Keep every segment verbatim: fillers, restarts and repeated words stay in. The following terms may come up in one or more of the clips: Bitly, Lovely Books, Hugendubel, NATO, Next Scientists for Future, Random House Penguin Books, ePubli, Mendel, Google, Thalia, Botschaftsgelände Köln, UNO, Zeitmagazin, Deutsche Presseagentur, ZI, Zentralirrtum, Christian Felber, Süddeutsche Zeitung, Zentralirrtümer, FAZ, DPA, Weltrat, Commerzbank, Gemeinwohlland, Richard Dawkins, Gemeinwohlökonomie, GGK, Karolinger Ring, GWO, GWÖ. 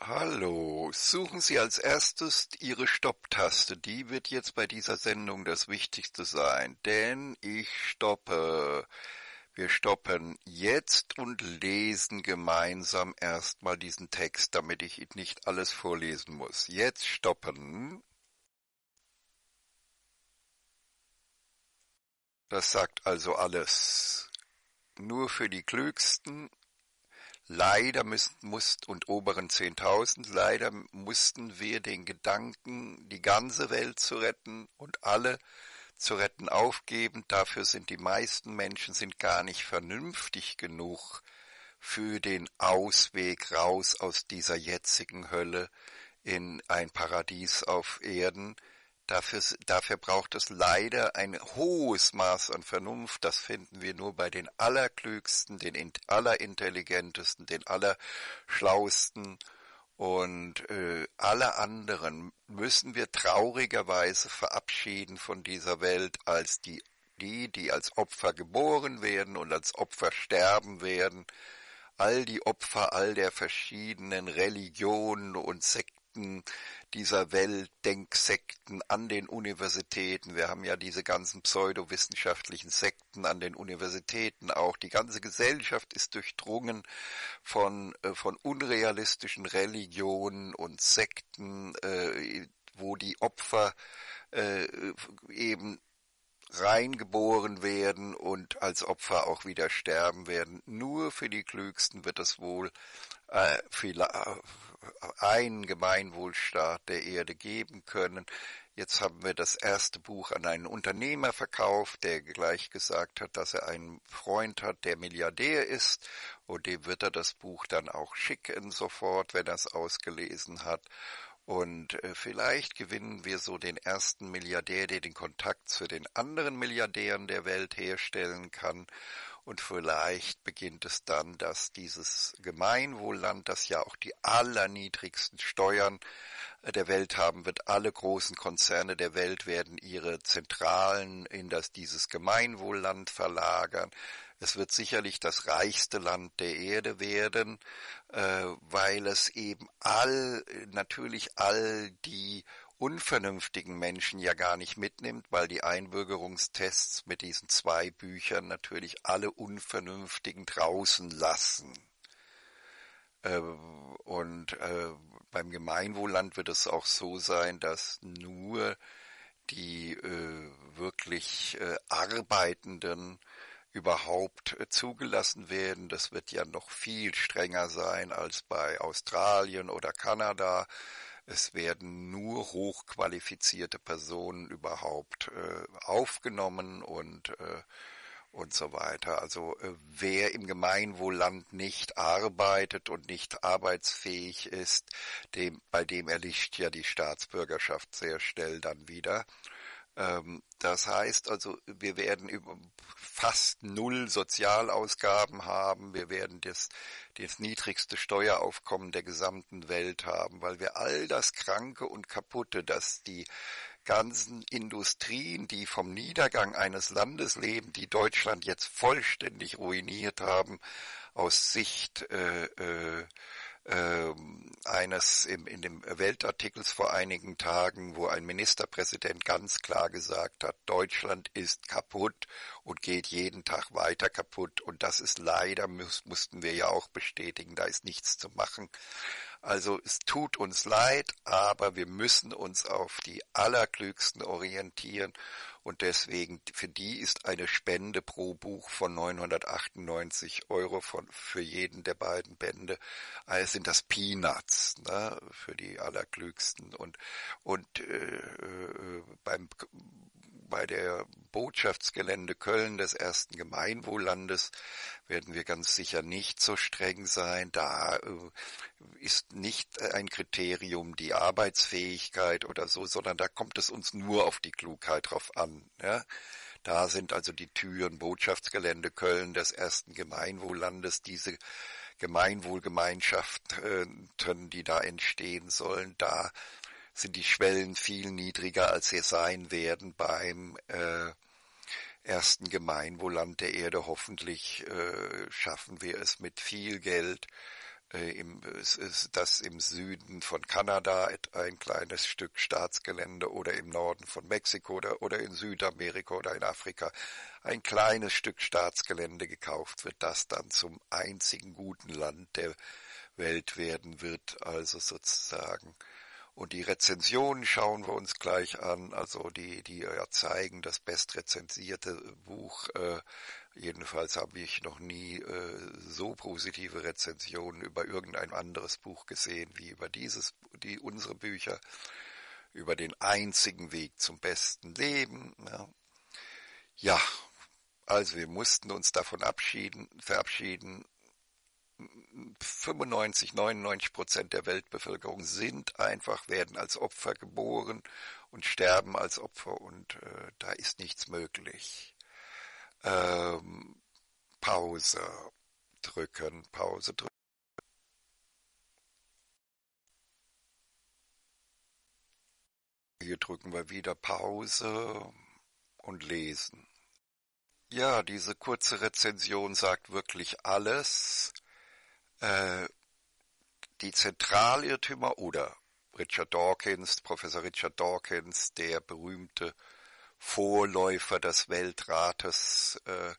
Hallo, suchen Sie als erstes Ihre Stopptaste. Die wird jetzt bei dieser Sendung das Wichtigste sein, denn ich stoppe. Wir stoppen jetzt und lesen gemeinsam erstmal diesen Text, damit ich nicht alles vorlesen muss. Jetzt stoppen. Das sagt also alles. Nur für die Klügsten. Leider müssen, mussten und oberen zehntausend, leider mussten wir den Gedanken, die ganze Welt zu retten und alle zu retten, aufgeben. Dafür sind die meisten Menschen sind gar nicht vernünftig genug für den Ausweg raus aus dieser jetzigen Hölle in ein Paradies auf Erden. Dafür, dafür braucht es leider ein hohes Maß an Vernunft. Das finden wir nur bei den Allerklügsten, den Allerintelligentesten, den Allerschlausten, und äh, alle anderen müssen wir traurigerweise verabschieden von dieser Welt als die, die, die als Opfer geboren werden und als Opfer sterben werden. All die Opfer all der verschiedenen Religionen und Sekten dieser Welt, Denksekten an den Universitäten. Wir haben ja diese ganzen pseudowissenschaftlichen Sekten an den Universitäten auch. Die ganze Gesellschaft ist durchdrungen von, von unrealistischen Religionen und Sekten, äh, wo die Opfer äh, eben reingeboren werden und als Opfer auch wieder sterben werden. Nur für die Klügsten wird es wohl äh, vielleicht einen Gemeinwohlstaat der Erde geben können. Jetzt haben wir das erste Buch an einen Unternehmer verkauft, der gleich gesagt hat, dass er einen Freund hat, der Milliardär ist, und dem wird er das Buch dann auch schicken sofort, wenn er es ausgelesen hat. Und äh, vielleicht gewinnen wir so den ersten Milliardär, der den Kontakt zu den anderen Milliardären der Welt herstellen kann. Und vielleicht beginnt es dann, dass dieses Gemeinwohlland, das ja auch die allerniedrigsten Steuern der Welt haben wird, alle großen Konzerne der Welt werden ihre Zentralen in das, dieses Gemeinwohlland verlagern. Es wird sicherlich das reichste Land der Erde werden, äh, weil es eben all, natürlich all die unvernünftigen Menschen ja gar nicht mitnimmt, weil die Einbürgerungstests mit diesen zwei Büchern natürlich alle Unvernünftigen draußen lassen. Ähm, und äh, beim Gemeinwohlland wird es auch so sein, dass nur die äh, wirklich äh, Arbeitenden überhaupt zugelassen werden. Das wird ja noch viel strenger sein als bei Australien oder Kanada. Es werden nur hochqualifizierte Personen überhaupt äh, aufgenommen und, äh, und so weiter. Also äh, wer im Gemeinwohlland nicht arbeitet und nicht arbeitsfähig ist, dem, bei dem erlischt ja die Staatsbürgerschaft sehr schnell dann wieder. Ähm, das heißt also, wir werden über fast null Sozialausgaben haben, wir werden das, das niedrigste Steueraufkommen der gesamten Welt haben, weil wir all das Kranke und Kaputte, dass die ganzen Industrien, die vom Niedergang eines Landes leben, die Deutschland jetzt vollständig ruiniert haben, aus Sicht äh, äh, eines im, in dem Weltartikels vor einigen Tagen, wo ein Ministerpräsident ganz klar gesagt hat, Deutschland ist kaputt und geht jeden Tag weiter kaputt, und das ist leider, muss, mussten wir ja auch bestätigen, da ist nichts zu machen. Also es tut uns leid, aber wir müssen uns auf die Allerklügsten orientieren, und deswegen, für die ist eine Spende pro Buch von neunhundertachtundneunzig Euro von, für jeden der beiden Bände, also sind das Peanuts, ne, für die Allerklügsten. Und, und äh, beim, bei der Botschaftsgelände Köln des ersten Gemeinwohllandes werden wir ganz sicher nicht so streng sein. Da äh, ist nicht ein Kriterium die Arbeitsfähigkeit oder so, sondern da kommt es uns nur auf die Klugheit drauf an. Ja? Da sind also die Türen, Botschaftsgelände Köln des ersten Gemeinwohllandes, diese Gemeinwohlgemeinschaften, die da entstehen sollen, da sind die Schwellen viel niedriger, als sie sein werden beim äh, ersten Gemeinwohlland der Erde. Hoffentlich äh, schaffen wir es mit viel Geld, Äh, im, es ist das im Süden von Kanada ein kleines Stück Staatsgelände oder im Norden von Mexiko oder, oder in Südamerika oder in Afrika ein kleines Stück Staatsgelände gekauft wird, das dann zum einzigen guten Land der Welt werden wird, also sozusagen. Und die Rezensionen schauen wir uns gleich an, also die, die ja zeigen, das bestrezensierte Buch, äh, jedenfalls habe ich noch nie äh, so positive Rezensionen über irgendein anderes Buch gesehen, wie über dieses, die unsere Bücher, über den einzigen Weg zum besten Leben. Ja, ja also wir mussten uns davon abschieden, verabschieden. fünfundneunzig, neunundneunzig Prozent der Weltbevölkerung sind einfach, werden als Opfer geboren und sterben als Opfer und äh, da ist nichts möglich. Ähm, Pause drücken, Pause drücken. Hier drücken wir wieder Pause und lesen. Ja, diese kurze Rezension sagt wirklich alles. Die Zentralirrtümer oder Richard Dawkins, Professor Richard Dawkins, der berühmte Vorläufer des Weltrates äh,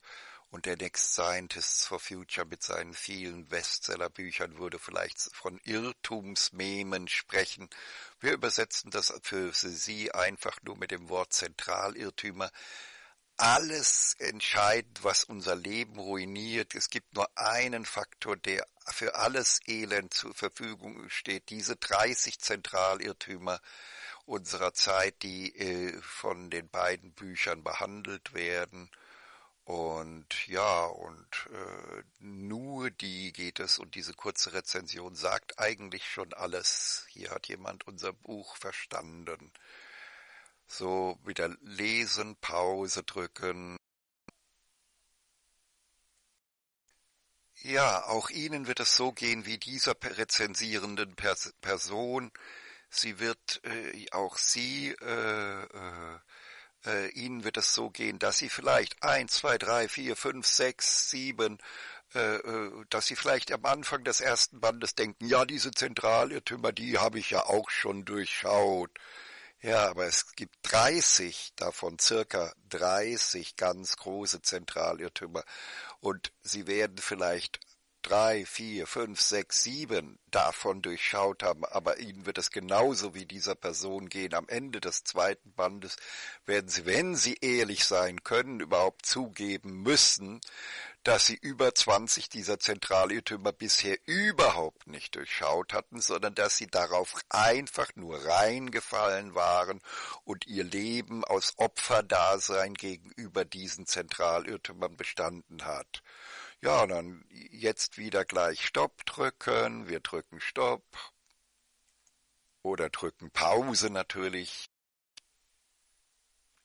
und der Next Scientists for Future mit seinen vielen Bestsellerbüchern, würde vielleicht von Irrtumsmemen sprechen. Wir übersetzen das für Sie einfach nur mit dem Wort Zentralirrtümer. Alles entscheidend, was unser Leben ruiniert. Es gibt nur einen Faktor, der für alles Elend zur Verfügung steht. Diese dreißig Zentralirrtümer unserer Zeit, die äh, von den beiden Büchern behandelt werden. Und ja, und äh, nur die geht es. Und diese kurze Rezension sagt eigentlich schon alles. Hier hat jemand unser Buch verstanden. So, wieder lesen, Pause drücken. Ja, auch Ihnen wird es so gehen wie dieser rezensierenden Pers- Person. Sie wird, äh, auch Sie, äh, äh, äh, Ihnen wird es so gehen, dass Sie vielleicht eins, zwei, drei, vier, fünf, sechs, sieben, äh, äh, dass Sie vielleicht am Anfang des ersten Bandes denken, ja, diese Zentralirrtümer, die habe ich ja auch schon durchschaut. Ja, aber es gibt dreißig davon, circa dreißig ganz große Zentralirrtümer und Sie werden vielleicht drei, vier, fünf, sechs, sieben davon durchschaut haben, aber Ihnen wird es genauso wie dieser Person gehen. Am Ende des zweiten Bandes werden Sie, wenn Sie ehrlich sein können, überhaupt zugeben müssen, dass Sie über zwanzig dieser Zentralirrtümer bisher überhaupt nicht durchschaut hatten, sondern dass Sie darauf einfach nur reingefallen waren und Ihr Leben aus Opferdasein gegenüber diesen Zentralirrtümern bestanden hat. Ja, und dann jetzt wieder gleich Stopp drücken. Wir drücken Stopp oder drücken Pause natürlich.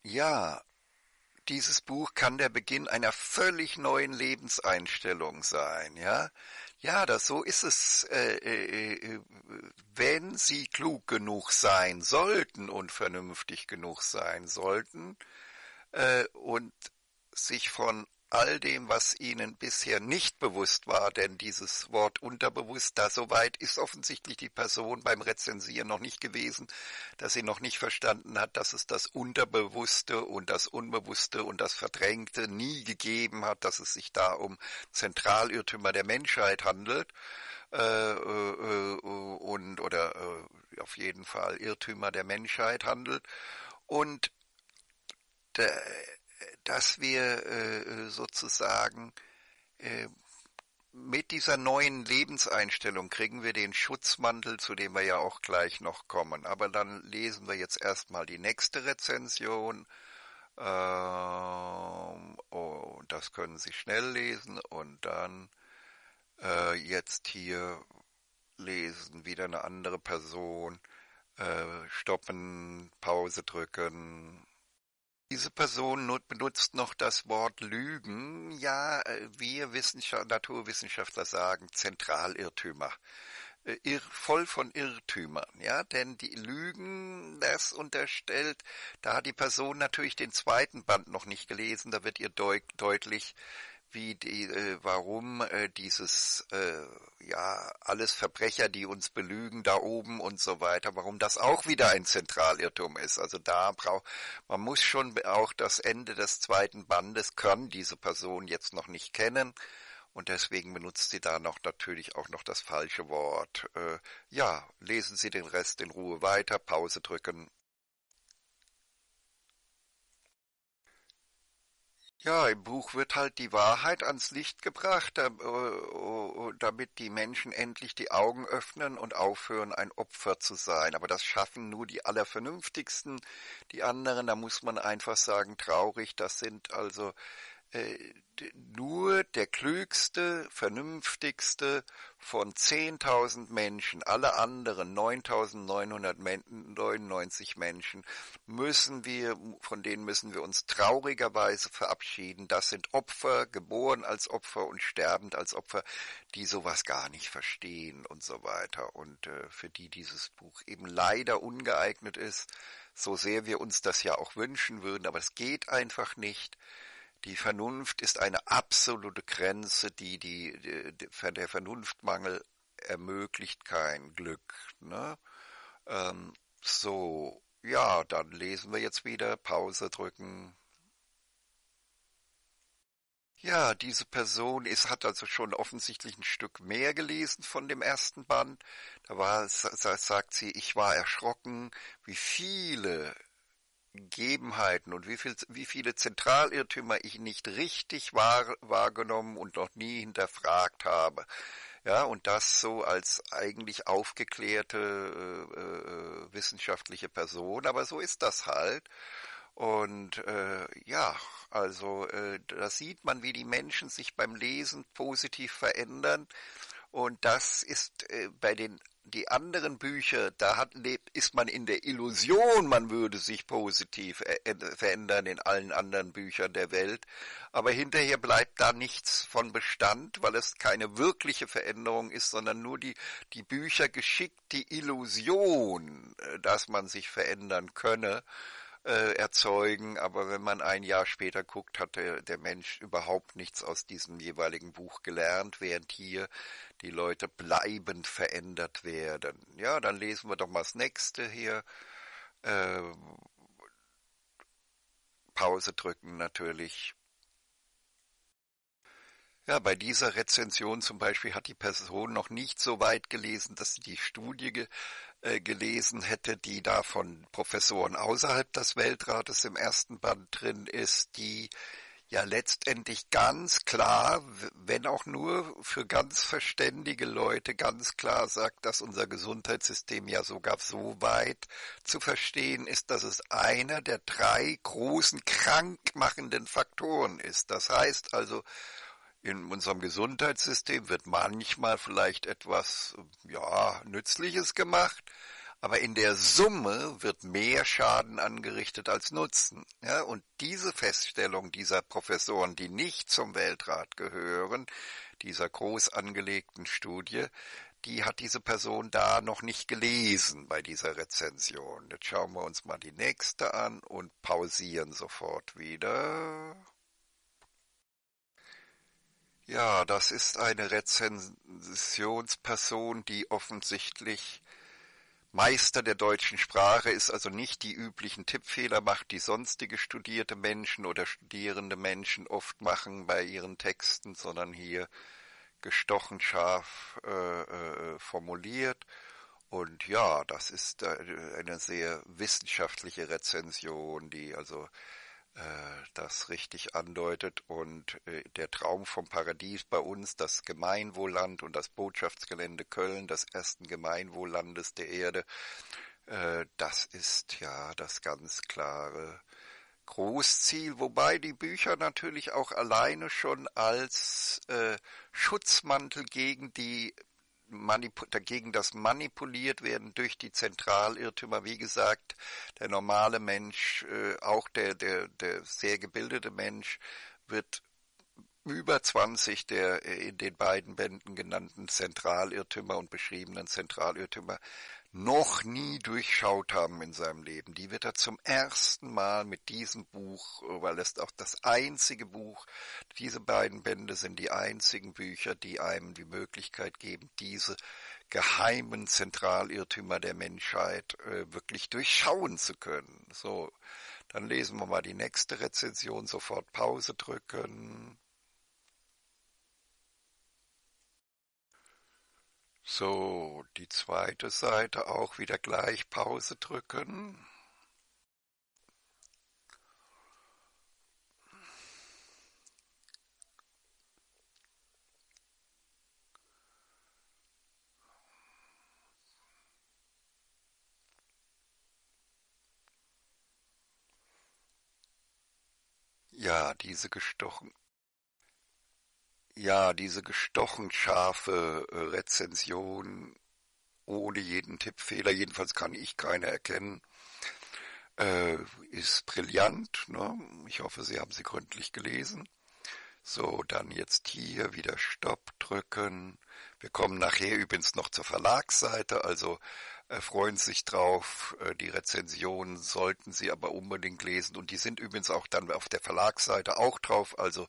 Ja, dieses Buch kann der Beginn einer völlig neuen Lebenseinstellung sein. Ja, ja, das, so ist es. Äh, äh, wenn Sie klug genug sein sollten und vernünftig genug sein sollten äh, und sich von all dem, was Ihnen bisher nicht bewusst war, denn dieses Wort unterbewusst, da soweit ist offensichtlich die Person beim Rezensieren noch nicht gewesen, dass sie noch nicht verstanden hat, dass es das Unterbewusste und das Unbewusste und das Verdrängte nie gegeben hat, dass es sich da um Zentralirrtümer der Menschheit handelt äh, äh, und oder äh, auf jeden Fall Irrtümer der Menschheit handelt und der dass wir äh, sozusagen äh, mit dieser neuen Lebenseinstellung kriegen wir den Schutzmantel, zu dem wir ja auch gleich noch kommen. Aber dann lesen wir jetzt erstmal die nächste Rezension. Ähm, oh, das können Sie schnell lesen und dann äh, jetzt hier lesen, wieder eine andere Person, äh, stoppen, Pause drücken. Diese Person benutzt noch das Wort Lügen. Ja, wir Wissenschaft, Naturwissenschaftler sagen Zentralirrtümer. Irr, voll von Irrtümern, ja, denn die Lügen, das unterstellt, da hat die Person natürlich den zweiten Band noch nicht gelesen, da wird ihr deut- deutlich, wie die, äh, warum äh, dieses äh, ja alles Verbrecher, die uns belügen da oben und so weiter, warum das auch wieder ein Zentralirrtum ist. Also da braucht man muss schon auch das Ende des zweiten Bandes können diese Person jetzt noch nicht kennen und deswegen benutzt sie da noch natürlich auch noch das falsche Wort. Äh, ja, lesen Sie den Rest in Ruhe weiter, Pause drücken. Ja, im Buch wird halt die Wahrheit ans Licht gebracht, damit die Menschen endlich die Augen öffnen und aufhören, ein Opfer zu sein. Aber das schaffen nur die Allervernünftigsten. Die anderen, da muss man einfach sagen, traurig, das sind also äh, nur der klügste, vernünftigste von zehntausend Menschen. Alle anderen neuntausendneunhundertneunundneunzig Menschen müssen wir, von denen müssen wir uns traurigerweise verabschieden. Das sind Opfer, geboren als Opfer und sterbend als Opfer, die sowas gar nicht verstehen und so weiter. Und äh, für die dieses Buch eben leider ungeeignet ist, so sehr wir uns das ja auch wünschen würden, aber es geht einfach nicht. Die Vernunft ist eine absolute Grenze, die, die, die der Vernunftmangel ermöglicht kein Glück. Ne? Ähm, so, ja, dann lesen wir jetzt wieder, Pause drücken. Ja, diese Person ist, hat also schon offensichtlich ein Stück mehr gelesen von dem ersten Band. Da war, sagt sie, ich war erschrocken, wie viele Gegebenheiten und wie, viel, wie viele Zentralirrtümer ich nicht richtig wahr, wahrgenommen und noch nie hinterfragt habe. Ja, und das so als eigentlich aufgeklärte äh, äh, wissenschaftliche Person, aber so ist das halt. Und äh, ja, also äh, da sieht man, wie die Menschen sich beim Lesen positiv verändern. Und das ist äh, bei den die anderen Bücher, da hat, ist man in der Illusion, man würde sich positiv verändern in allen anderen Büchern der Welt. Aber hinterher bleibt da nichts von Bestand, weil es keine wirkliche Veränderung ist, sondern nur die, die Bücher geschickt die Illusion, dass man sich verändern könne, äh, erzeugen. Aber wenn man ein Jahr später guckt, hat der, der Mensch überhaupt nichts aus diesem jeweiligen Buch gelernt, während hier die Leute bleibend verändert werden. Ja, dann lesen wir doch mal das nächste hier. Ähm, Pause drücken natürlich. Ja, bei dieser Rezension zum Beispiel hat die Person noch nicht so weit gelesen, dass sie die Studie ge äh, gelesen hätte, die da von Professoren außerhalb des Weltrates im ersten Band drin ist, die ja letztendlich ganz klar, wenn auch nur für ganz verständige Leute, ganz klar sagt, dass unser Gesundheitssystem ja sogar so weit zu verstehen ist, dass es einer der drei großen krankmachenden Faktoren ist. Das heißt also, in unserem Gesundheitssystem wird manchmal vielleicht etwas, ja, Nützliches gemacht, aber in der Summe wird mehr Schaden angerichtet als Nutzen. Ja, und diese Feststellung dieser Professoren, die nicht zum Weltrat gehören, dieser groß angelegten Studie, die hat diese Person da noch nicht gelesen bei dieser Rezension. Jetzt schauen wir uns mal die nächste an und pausieren sofort wieder. Ja, das ist eine Rezensionsperson, die offensichtlich Meister der deutschen Sprache ist, also nicht die üblichen Tippfehler macht, die sonstige studierte Menschen oder studierende Menschen oft machen bei ihren Texten, sondern hier gestochen scharf äh, äh, formuliert. Und ja, das ist eine sehr wissenschaftliche Rezension, die also das richtig andeutet und äh, der Traum vom Paradies bei uns, das Gemeinwohlland und das Botschaftsgelände Köln, des ersten Gemeinwohllandes der Erde, äh, das ist ja das ganz klare Großziel, wobei die Bücher natürlich auch alleine schon als äh, Schutzmantel gegen die dagegen das manipuliert werden durch die Zentralirrtümer. Wie gesagt, der normale Mensch, äh, auch der, der, der sehr gebildete Mensch, wird über zwanzig der in den beiden Bänden genannten Zentralirrtümer und beschriebenen Zentralirrtümer noch nie durchschaut haben in seinem Leben, die wird er zum ersten Mal mit diesem Buch, weil es auch das einzige Buch, diese beiden Bände sind die einzigen Bücher, die einem die Möglichkeit geben, diese geheimen Zentralirrtümer der Menschheit äh, wirklich durchschauen zu können. So, dann lesen wir mal die nächste Rezension, sofort Pause drücken. So, die zweite Seite auch wieder gleich Pause drücken. Ja, diese gestochen. Ja, diese gestochen scharfe Rezension ohne jeden Tippfehler, jedenfalls kann ich keine erkennen, äh, ist brillant, ne? Ich hoffe, Sie haben sie gründlich gelesen. So, dann jetzt hier wieder Stopp drücken. Wir kommen nachher übrigens noch zur Verlagsseite, also äh, freuen Sie sich drauf. Äh, die Rezensionen sollten Sie aber unbedingt lesen und die sind übrigens auch dann auf der Verlagsseite auch drauf, also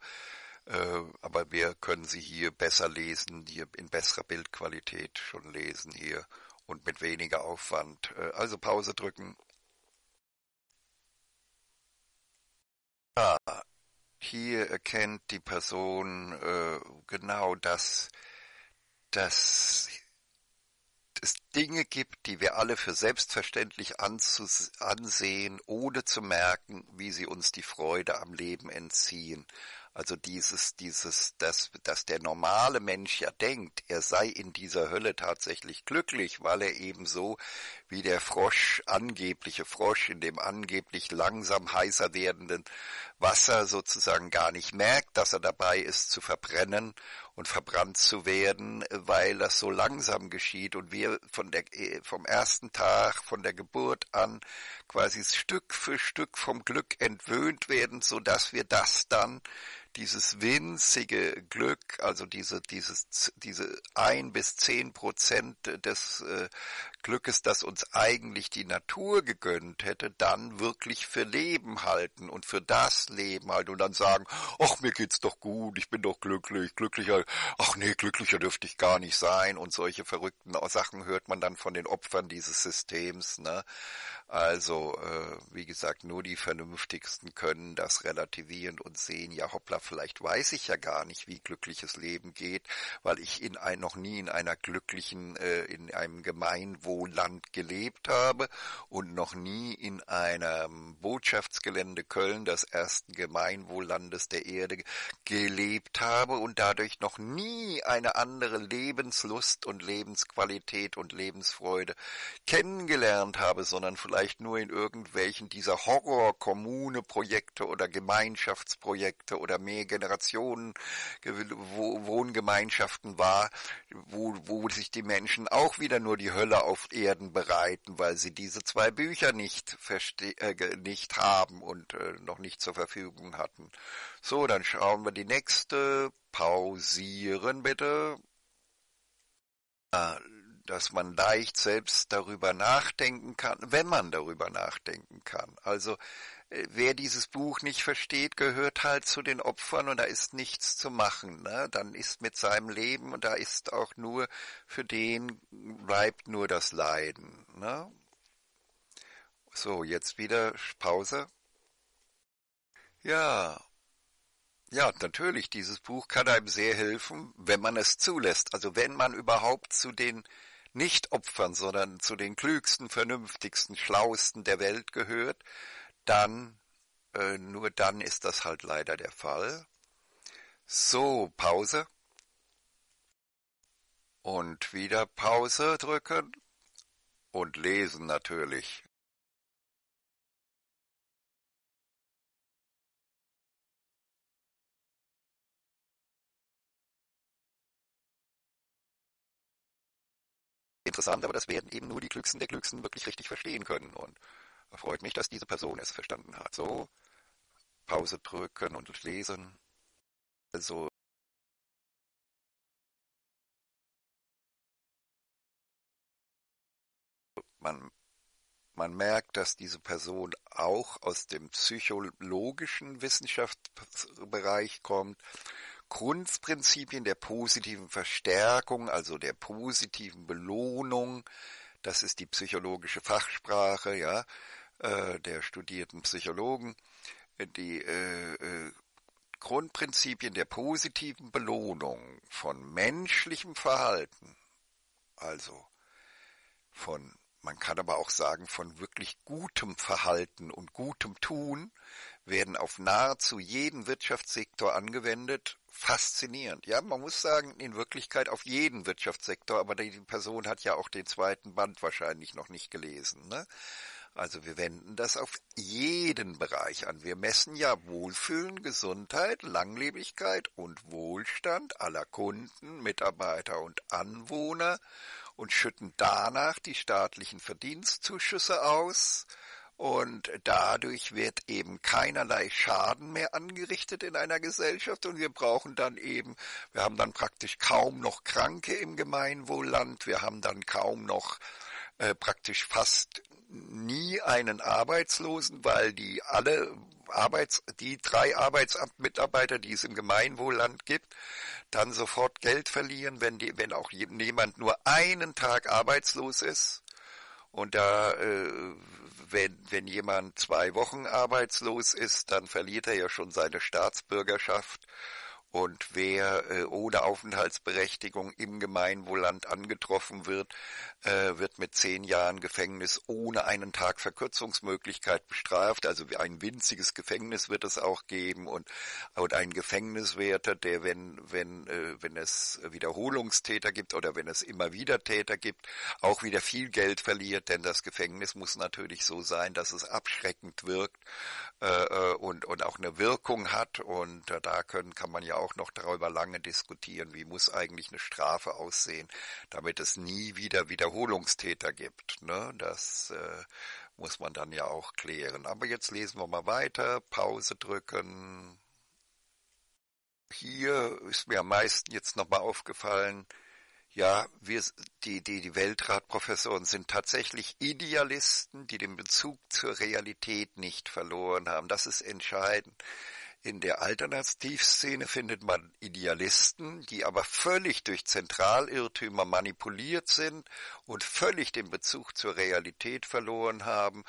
aber wir können sie hier besser lesen, hier in besserer Bildqualität schon lesen hier und mit weniger Aufwand. Also Pause drücken. Ah, hier erkennt die Person äh, genau das, dass es Dinge gibt, die wir alle für selbstverständlich ansehen, ohne zu merken, wie sie uns die Freude am Leben entziehen. Also dieses, dieses, dass, dass der normale Mensch ja denkt, er sei in dieser Hölle tatsächlich glücklich, weil er eben so wie der Frosch, angebliche Frosch in dem angeblich langsam heißer werdenden Wasser sozusagen gar nicht merkt, dass er dabei ist zu verbrennen und verbrannt zu werden, weil das so langsam geschieht und wir von der, vom ersten Tag, von der Geburt an quasi Stück für Stück vom Glück entwöhnt werden, so dass wir das dann dieses winzige Glück, also diese, dieses, diese ein bis zehn Prozent des äh, Glückes, das uns eigentlich die Natur gegönnt hätte, dann wirklich für Leben halten und für das Leben halten und dann sagen, ach, mir geht's doch gut, ich bin doch glücklich, glücklicher, ach nee, glücklicher dürfte ich gar nicht sein und solche verrückten Sachen hört man dann von den Opfern dieses Systems, ne? Also, äh, wie gesagt, nur die Vernünftigsten können das relativieren und sehen, ja hoppla, vielleicht weiß ich ja gar nicht, wie glückliches Leben geht, weil ich in ein, noch nie in einer glücklichen, äh, in einem Gemeinwohlland gelebt habe und noch nie in einem Botschaftsgelände Köln, des ersten Gemeinwohllandes der Erde, gelebt habe und dadurch noch nie eine andere Lebenslust und Lebensqualität und Lebensfreude kennengelernt habe, sondern vielleicht nur in irgendwelchen dieser Horror-Kommune-Projekte oder Gemeinschaftsprojekte oder Mehrgenerationen-Wohngemeinschaften war, wo, wo sich die Menschen auch wieder nur die Hölle auf Erden bereiten, weil sie diese zwei Bücher nicht, verste- äh, nicht haben und äh, noch nicht zur Verfügung hatten. So, dann schauen wir die nächste. Pausieren bitte. Ah, dass man leicht selbst darüber nachdenken kann, wenn man darüber nachdenken kann. Also wer dieses Buch nicht versteht, gehört halt zu den Opfern und da ist nichts zu machen. Ne? Dann ist mit seinem Leben und da ist auch nur, für den bleibt nur das Leiden. Ne? So, jetzt wieder Pause. Ja. Ja, natürlich, dieses Buch kann einem sehr helfen, wenn man es zulässt. Also wenn man überhaupt zu den Nicht-Opfern, sondern zu den klügsten, vernünftigsten, schlauesten der Welt gehört, dann, äh, nur dann ist das halt leider der Fall. So, Pause. Und wieder Pause drücken und lesen natürlich. Interessant, aber das werden eben nur die Klügsten der Klügsten wirklich richtig verstehen können. Und freut mich, dass diese Person es verstanden hat. So, Pause drücken und lesen. Also, man, man merkt, dass diese Person auch aus dem psychologischen Wissenschaftsbereich kommt, Grundprinzipien der positiven Verstärkung, also der positiven Belohnung, das ist die psychologische Fachsprache, ja, äh, der studierten Psychologen, die äh, äh, Grundprinzipien der positiven Belohnung von menschlichem Verhalten, also von, man kann aber auch sagen, von wirklich gutem Verhalten und gutem Tun, werden auf nahezu jeden Wirtschaftssektor angewendet. Faszinierend. Ja, man muss sagen, in Wirklichkeit auf jeden Wirtschaftssektor, aber die Person hat ja auch den zweiten Band wahrscheinlich noch nicht gelesen, ne? Also wir wenden das auf jeden Bereich an. Wir messen ja Wohlfühlen, Gesundheit, Langlebigkeit und Wohlstand aller Kunden, Mitarbeiter und Anwohner und schütten danach die staatlichen Verdienstzuschüsse aus. Und dadurch wird eben keinerlei Schaden mehr angerichtet in einer Gesellschaft und wir brauchen dann eben, wir haben dann praktisch kaum noch Kranke im Gemeinwohlland, wir haben dann kaum noch äh, praktisch fast nie einen Arbeitslosen, weil die alle Arbeits, die drei Arbeitsamtmitarbeiter, die es im Gemeinwohlland gibt, dann sofort Geld verlieren, wenn die, wenn auch jemand nur einen Tag arbeitslos ist. Und da, äh, wenn, wenn jemand zwei Wochen arbeitslos ist, dann verliert er ja schon seine Staatsbürgerschaft. Und wer äh, ohne Aufenthaltsberechtigung im Gemeinwohlland angetroffen wird, äh, wird mit zehn Jahren Gefängnis ohne einen Tag Verkürzungsmöglichkeit bestraft. Also ein winziges Gefängnis wird es auch geben und, und ein Gefängniswärter, der, wenn, wenn, äh, wenn es Wiederholungstäter gibt oder wenn es immer wieder Täter gibt, auch wieder viel Geld verliert. Denn das Gefängnis muss natürlich so sein, dass es abschreckend wirkt äh, und, und auch eine Wirkung hat. Und äh, da können, kann man ja auch auch noch darüber lange diskutieren, wie muss eigentlich eine Strafe aussehen, damit es nie wieder Wiederholungstäter gibt. Ne? Das äh, muss man dann ja auch klären. Aber jetzt lesen wir mal weiter, Pause drücken. Hier ist mir am meisten jetzt nochmal aufgefallen, ja, wir, die, die, die Weltrat-Professoren sind tatsächlich Idealisten, die den Bezug zur Realität nicht verloren haben. Das ist entscheidend. In der Alternativszene findet man Idealisten, die aber völlig durch Zentralirrtümer manipuliert sind und völlig den Bezug zur Realität verloren haben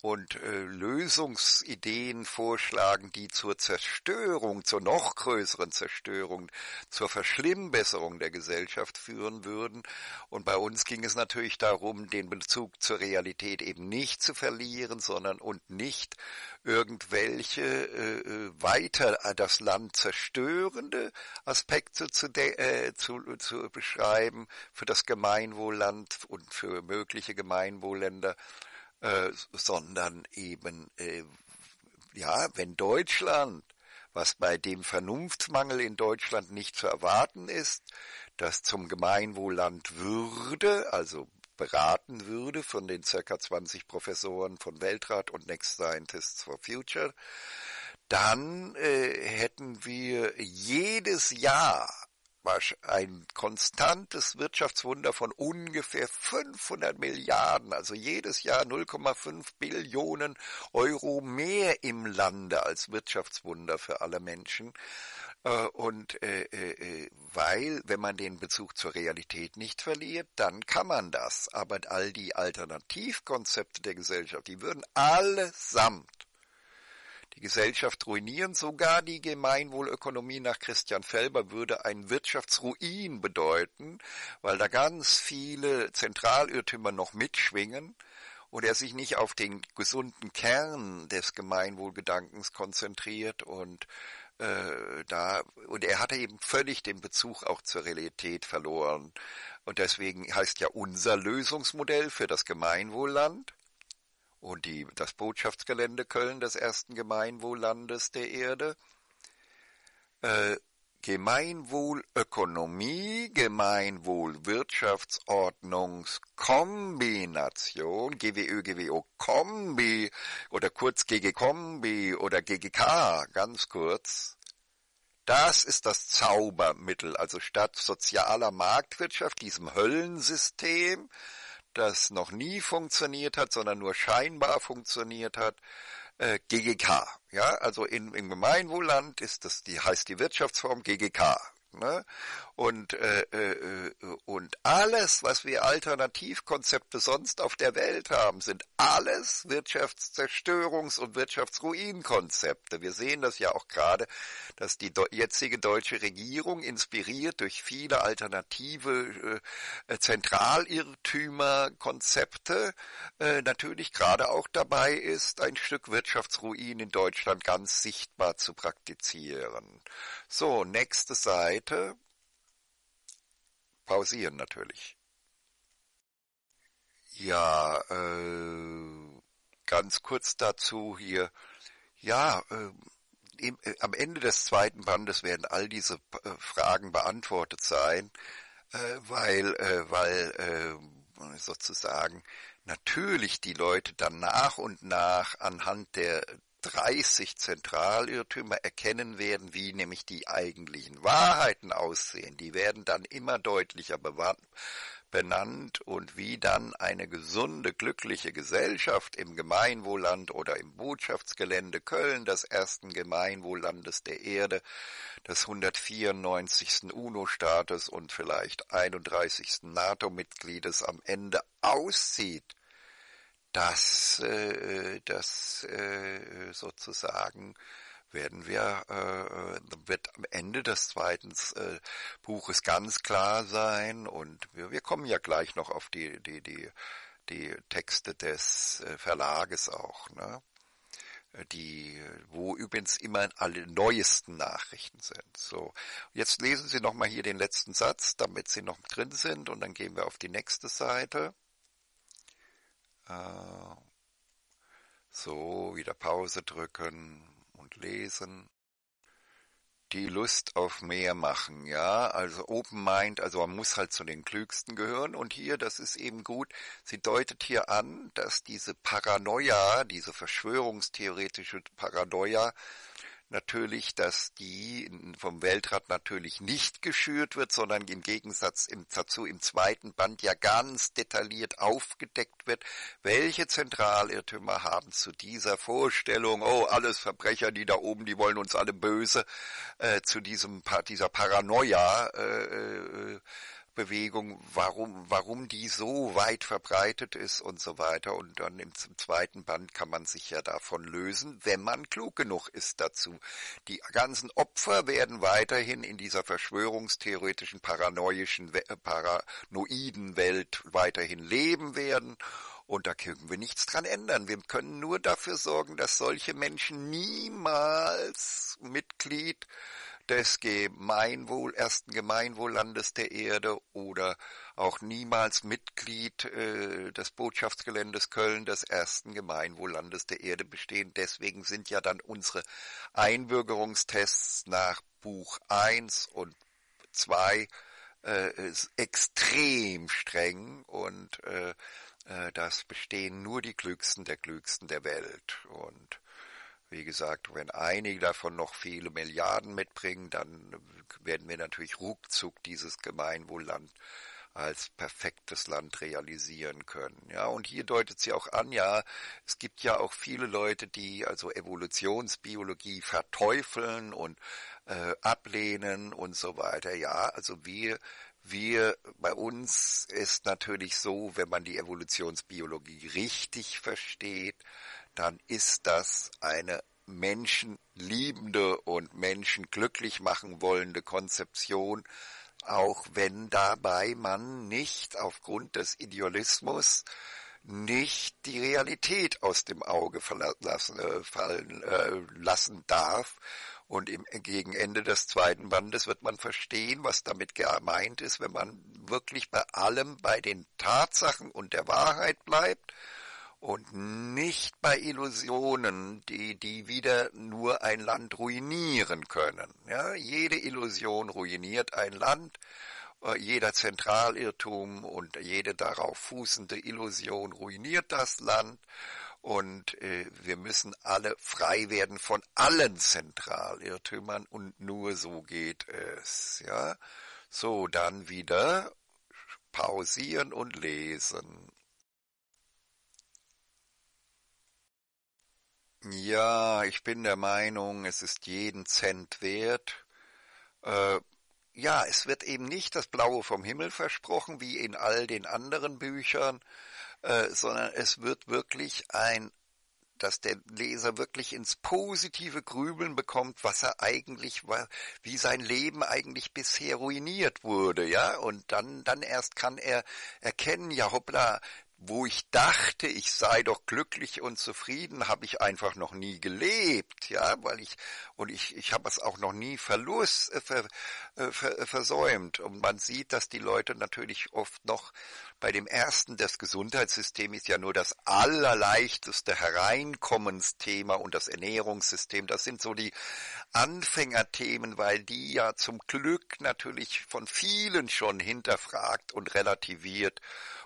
und äh, Lösungsideen vorschlagen, die zur Zerstörung, zur noch größeren Zerstörung, zur Verschlimmbesserung der Gesellschaft führen würden. Und bei uns ging es natürlich darum, den Bezug zur Realität eben nicht zu verlieren, sondern und nicht irgendwelche äh, weiter das Land zerstörende Aspekte zu, de, äh, zu, zu beschreiben für das Gemeinwohlland und für mögliche Gemeinwohlländer, äh, sondern eben, äh, ja, wenn Deutschland, was bei dem Vernunftsmangel in Deutschland nicht zu erwarten ist, das zum Gemeinwohlland würde, also beraten würde von den ca. zwanzig Professoren von Weltrat und Next Scientists for Future, dann äh, hätten wir jedes Jahr ein konstantes Wirtschaftswunder von ungefähr fünfhundert Milliarden, also jedes Jahr null Komma fünf Billionen Euro mehr im Lande als Wirtschaftswunder für alle Menschen. Und äh, äh, weil, wenn man den Bezug zur Realität nicht verliert, dann kann man das. Aber all die Alternativkonzepte der Gesellschaft, die würden allesamt die Gesellschaft ruinieren. Sogar die Gemeinwohlökonomie nach Christian Felber würde einen Wirtschaftsruin bedeuten, weil da ganz viele Zentralirrtümer noch mitschwingen und er sich nicht auf den gesunden Kern des Gemeinwohlgedankens konzentriert und äh, da und er hatte eben völlig den Bezug auch zur Realität verloren. Und deswegen heißt ja unser Lösungsmodell für das Gemeinwohlland und die, das Botschaftsgelände Köln des ersten Gemeinwohllandes der Erde, äh, Gemeinwohlökonomie, Gemeinwohlwirtschaftsordnungskombination, G W Ö G W O Kombi oder kurz G G Kombi oder G G K, ganz kurz. Das ist das Zaubermittel, also statt sozialer Marktwirtschaft, diesem Höllensystem, das noch nie funktioniert hat, sondern nur scheinbar funktioniert hat, äh, G G K. Ja, also in, im Gemeinwohlland ist das, die heißt die Wirtschaftsform G G K. Ne? Und, äh, äh, und alles, was wir Alternativkonzepte sonst auf der Welt haben, sind alles Wirtschaftszerstörungs- und Wirtschaftsruinkonzepte. Wir sehen das ja auch gerade, dass die jetzige deutsche Regierung, inspiriert durch viele alternative äh, Zentralirrtümerkonzepte, äh, natürlich gerade auch dabei ist, ein Stück Wirtschaftsruin in Deutschland ganz sichtbar zu praktizieren. So, nächste Seite. Pausieren natürlich. Ja, äh, ganz kurz dazu hier. Ja, äh, im, äh, am Ende des zweiten Bandes werden all diese äh, Fragen beantwortet sein, äh, weil, äh, weil äh, sozusagen natürlich die Leute dann nach und nach anhand der dreißig Zentralirrtümer erkennen werden, wie nämlich die eigentlichen Wahrheiten aussehen. Die werden dann immer deutlicher benannt und wie dann eine gesunde, glückliche Gesellschaft im Gemeinwohlland oder im Botschaftsgelände Köln, des ersten Gemeinwohllandes der Erde, des hundertvierundneunzigsten UNO-Staates und vielleicht einunddreißigsten NATO-Mitgliedes am Ende aussieht. Das, äh, das äh, sozusagen werden wir, äh, wird am Ende des zweiten äh, Buches ganz klar sein, und wir, wir kommen ja gleich noch auf die, die, die, die Texte des äh, Verlages auch, ne? Die, wo übrigens immer alle neuesten Nachrichten sind. So, jetzt lesen Sie nochmal hier den letzten Satz, damit Sie noch drin sind, und dann gehen wir auf die nächste Seite. So, wieder Pause drücken und lesen. Die Lust auf mehr machen, ja, also Open Mind, also man muss halt zu den Klügsten gehören. Und hier, das ist eben gut, sie deutet hier an, dass diese Paranoia, diese verschwörungstheoretische Paranoia, natürlich, dass die vom Weltrat natürlich nicht geschürt wird, sondern im Gegensatz im, dazu im zweiten Band ja ganz detailliert aufgedeckt wird, welche Zentralirrtümer haben zu dieser Vorstellung, oh, alles Verbrecher, die da oben, die wollen uns alle böse, äh, zu diesem dieser Paranoia äh, äh, Bewegung, warum, warum die so weit verbreitet ist und so weiter. Und dann im zweiten Band kann man sich ja davon lösen, wenn man klug genug ist dazu. Die ganzen Opfer werden weiterhin in dieser verschwörungstheoretischen, paranoischen, äh, paranoiden Welt weiterhin leben werden. Und da können wir nichts dran ändern. Wir können nur dafür sorgen, dass solche Menschen niemals Mitglied des Gemeinwohl, ersten Gemeinwohllandes der Erde oder auch niemals Mitglied äh, des Botschaftsgeländes Köln, des ersten Gemeinwohllandes der Erde bestehen. Deswegen sind ja dann unsere Einbürgerungstests nach Buch eins und zwei äh, extrem streng, und äh, äh, das bestehen nur die Klügsten der Klügsten der Welt. Und wie gesagt, wenn einige davon noch viele Milliarden mitbringen, dann werden wir natürlich ruckzuck dieses Gemeinwohlland als perfektes Land realisieren können. Ja, und hier deutet sie auch an, ja, es gibt ja auch viele Leute, die also Evolutionsbiologie verteufeln und äh, ablehnen und so weiter. Ja, also wir Wir, bei uns ist natürlich so, wenn man die Evolutionsbiologie richtig versteht, dann ist das eine menschenliebende und menschenglücklich machen wollende Konzeption, auch wenn dabei man nicht aufgrund des Idealismus nicht die Realität aus dem Auge verlassen, äh, fallen äh, lassen darf. Und im, gegen Ende des zweiten Bandes wird man verstehen, was damit gemeint ist, wenn man wirklich bei allem bei den Tatsachen und der Wahrheit bleibt und nicht bei Illusionen, die, die wieder nur ein Land ruinieren können. Ja, jede Illusion ruiniert ein Land. Jeder Zentralirrtum und jede darauf fußende Illusion ruiniert das Land, und äh, wir müssen alle frei werden von allen Zentralirrtümern, und nur so geht es. Ja? So, dann wieder pausieren und lesen. Ja, ich bin der Meinung, es ist jeden Cent wert. Äh, ja, es wird eben nicht das Blaue vom Himmel versprochen, wie in all den anderen Büchern, äh, sondern es wird wirklich ein, dass der Leser wirklich ins positive Grübeln bekommt, was er eigentlich, wie sein Leben eigentlich bisher ruiniert wurde, ja, und dann, dann erst kann er erkennen, ja hoppla, wo ich dachte, ich sei doch glücklich und zufrieden, habe ich einfach noch nie gelebt, ja, weil ich, und ich, ich habe es auch noch nie Verlust, äh, ver, äh, ver, äh, versäumt. Und man sieht, dass die Leute natürlich oft noch bei dem ersten, das Gesundheitssystem ist ja nur das allerleichteste Hereinkommensthema und das Ernährungssystem, das sind so die Anfängerthemen, weil die ja zum Glück natürlich von vielen schon hinterfragt und relativiert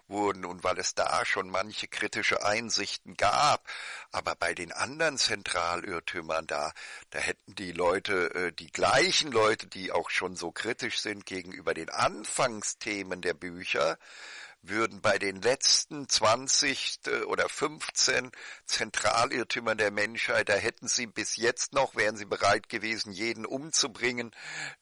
wurden und weil es da schon manche kritische Einsichten gab. Aber bei den anderen Zentralirrtümern da, da hätten die Leute, äh, die gleichen Leute, die auch schon so kritisch sind gegenüber den Anfangsthemen der Bücher, würden bei den letzten zwanzig oder fünfzehn Zentralirrtümern der Menschheit, da hätten sie bis jetzt noch, wären sie bereit gewesen, jeden umzubringen,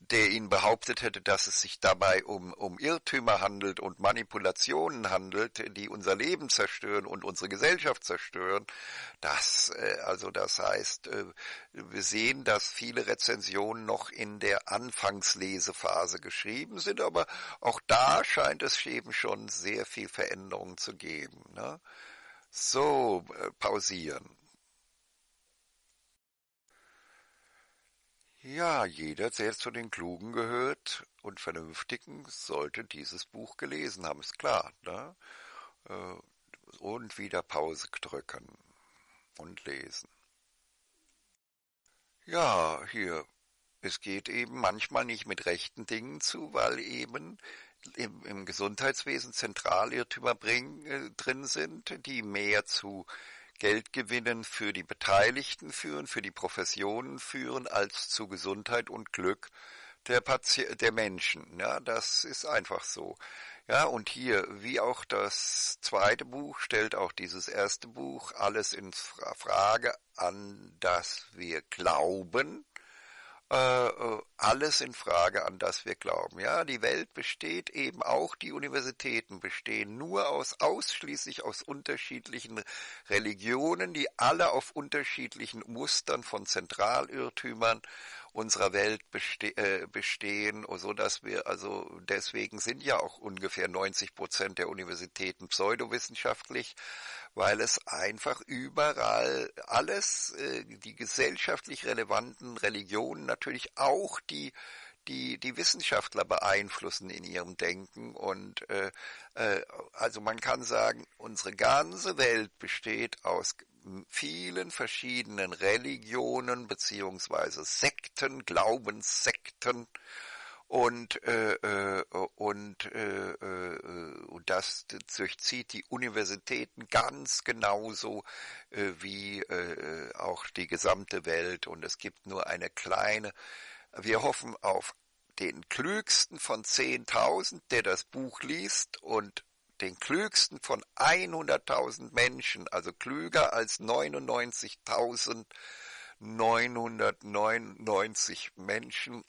der ihnen behauptet hätte, dass es sich dabei um, um Irrtümer handelt und Manipulationen handelt, die unser Leben zerstören und unsere Gesellschaft zerstören. Das, also das heißt, wir sehen, dass viele Rezensionen noch in der Anfangslesephase geschrieben sind, aber auch da scheint es eben schon sehr sehr viel Veränderung zu geben, ne? So, äh, pausieren. Ja, jeder, der zu den Klugen gehört und Vernünftigen, sollte dieses Buch gelesen haben, ist klar, ne? Äh, und wieder Pause drücken und lesen. Ja, hier, es geht eben manchmal nicht mit rechten Dingen zu, weil eben Im, im Gesundheitswesen Zentralirrtümer bring, äh, drin sind, die mehr zu Geldgewinnen für die Beteiligten führen, für die Professionen führen, als zu Gesundheit und Glück der, Pati- der Menschen. Ja, das ist einfach so. Ja, und hier, wie auch das zweite Buch, stellt auch dieses erste Buch alles in Fra- Frage an, dass wir glauben, alles in Frage, an das wir glauben. Ja, die Welt besteht eben auch, die Universitäten bestehen nur aus, ausschließlich aus unterschiedlichen Religionen, die alle auf unterschiedlichen Mustern von Zentralirrtümern unserer Welt beste- äh, bestehen, so dass wir, also deswegen sind ja auch ungefähr neunzig Prozent der Universitäten pseudowissenschaftlich, weil es einfach überall alles, äh, die gesellschaftlich relevanten Religionen natürlich auch die die die Wissenschaftler beeinflussen in ihrem Denken und äh, äh, also man kann sagen, unsere ganze Welt besteht aus vielen verschiedenen Religionen beziehungsweise Sekten, Glaubenssekten und äh, äh, und äh, äh, und das durchzieht die Universitäten ganz genauso äh, wie äh, auch die gesamte Welt und es gibt nur eine kleine. Wir hoffen auf den klügsten von zehntausend, der das Buch liest und den klügsten von hunderttausend Menschen, also klüger als neunundneunzigtausendneunhundertneunundneunzig Menschen,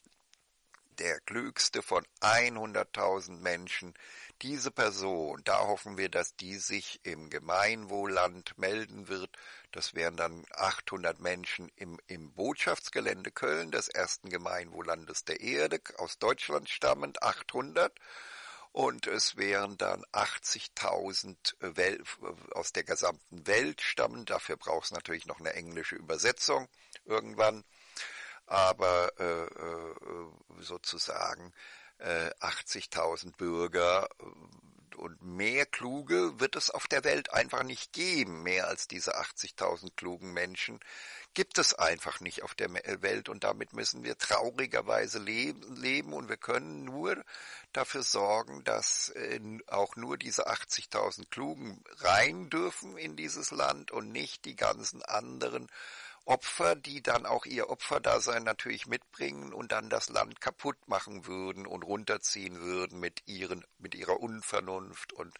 der klügste von hunderttausend Menschen, diese Person, da hoffen wir, dass die sich im Gemeinwohlland melden wird. Das wären dann achthundert Menschen im, im Botschaftsgelände Köln, des ersten Gemeinwohllandes der Erde, aus Deutschland stammend, achthundert. Und es wären dann achtzigtausend Wel- aus der gesamten Welt stammen. Dafür braucht es natürlich noch eine englische Übersetzung irgendwann. Aber äh, sozusagen äh, achtzigtausend Bürger und mehr Kluge wird es auf der Welt einfach nicht geben. Mehr als diese achtzigtausend klugen Menschen gibt es einfach nicht auf der Welt und damit müssen wir traurigerweise leben, leben und wir können nur dafür sorgen, dass äh, auch nur diese achtzigtausend Klugen rein dürfen in dieses Land und nicht die ganzen anderen Opfer, die dann auch ihr Opferdasein natürlich mitbringen und dann das Land kaputt machen würden und runterziehen würden mit ihren, mit ihrer Unvernunft und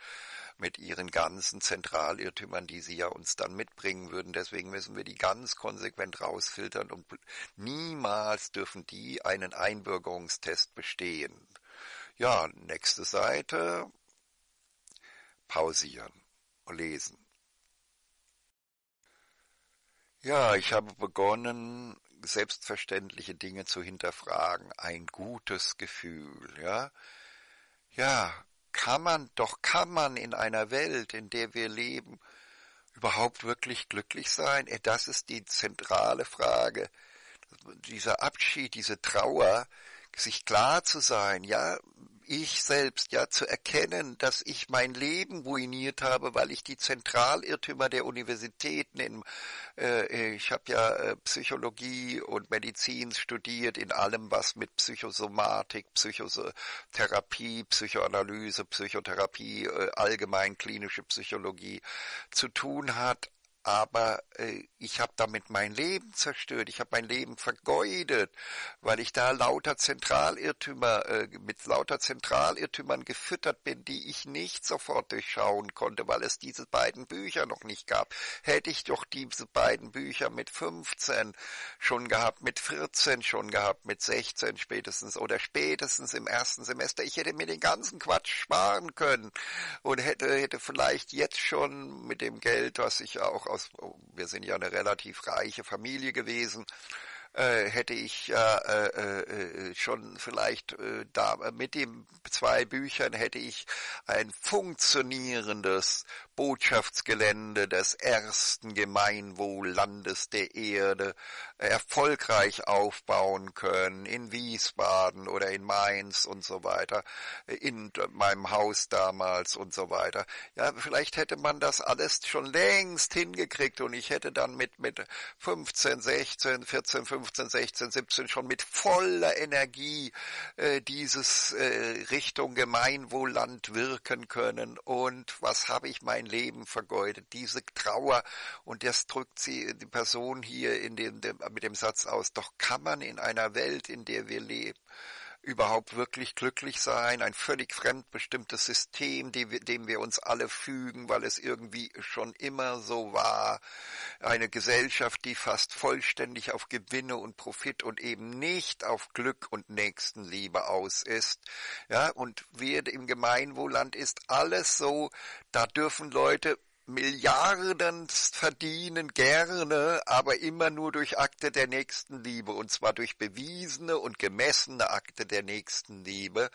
mit ihren ganzen Zentralirrtümern, die sie ja uns dann mitbringen würden. Deswegen müssen wir die ganz konsequent rausfiltern und niemals dürfen die einen Einbürgerungstest bestehen. Ja, nächste Seite. Pausieren und lesen. Ja, ich habe begonnen, selbstverständliche Dinge zu hinterfragen. Ein gutes Gefühl, ja. Ja, kann man, doch kann man in einer Welt, in der wir leben, überhaupt wirklich glücklich sein? Das ist die zentrale Frage. Dieser Abschied, diese Trauer, sich klar zu sein, ja, ich selbst, ja, zu erkennen, dass ich mein Leben ruiniert habe, weil ich die Zentralirrtümer der Universitäten, in, äh, ich habe ja äh, Psychologie und Medizin studiert, in allem, was mit Psychosomatik, Psychotherapie, Psychoanalyse, Psychotherapie, äh, allgemein klinische Psychologie zu tun hat, aber äh, ich habe damit mein Leben zerstört, ich habe mein Leben vergeudet, weil ich da lauter Zentralirrtümer, äh, mit lauter Zentralirrtümern gefüttert bin, die ich nicht sofort durchschauen konnte, weil es diese beiden Bücher noch nicht gab. Hätte ich doch diese beiden Bücher mit fünfzehn schon gehabt, mit vierzehn schon gehabt, mit sechzehn spätestens oder spätestens im ersten Semester, ich hätte mir den ganzen Quatsch sparen können und hätte, hätte vielleicht jetzt schon mit dem Geld, was ich auch Aus, wir sind ja eine relativ reiche Familie gewesen, äh, hätte ich ja äh, äh, schon vielleicht äh, da mit den zwei Büchern hätte ich ein funktionierendes Botschaftsgelände des ersten Gemeinwohllandes der Erde erfolgreich aufbauen können, in Wiesbaden oder in Mainz und so weiter, in meinem Haus damals und so weiter. Ja, vielleicht hätte man das alles schon längst hingekriegt und ich hätte dann mit, mit fünfzehn, sechzehn, vierzehn, fünfzehn, sechzehn, siebzehn schon mit voller Energie äh, dieses äh, Richtung Gemeinwohlland wirken können. Und was habe ich mein Leben vergeudet, diese Trauer, und das drückt sie die Person hier in dem, dem, mit dem Satz aus, doch kann man in einer Welt, in der wir leben, überhaupt wirklich glücklich sein, ein völlig fremdbestimmtes System, dem wir uns alle fügen, weil es irgendwie schon immer so war, eine Gesellschaft, die fast vollständig auf Gewinne und Profit und eben nicht auf Glück und Nächstenliebe aus ist. Ja, und wir im Gemeinwohlland ist alles so, da dürfen Leute Milliarden verdienen gerne, aber immer nur durch Akte der Nächstenliebe, und zwar durch bewiesene und gemessene Akte der Nächstenliebe.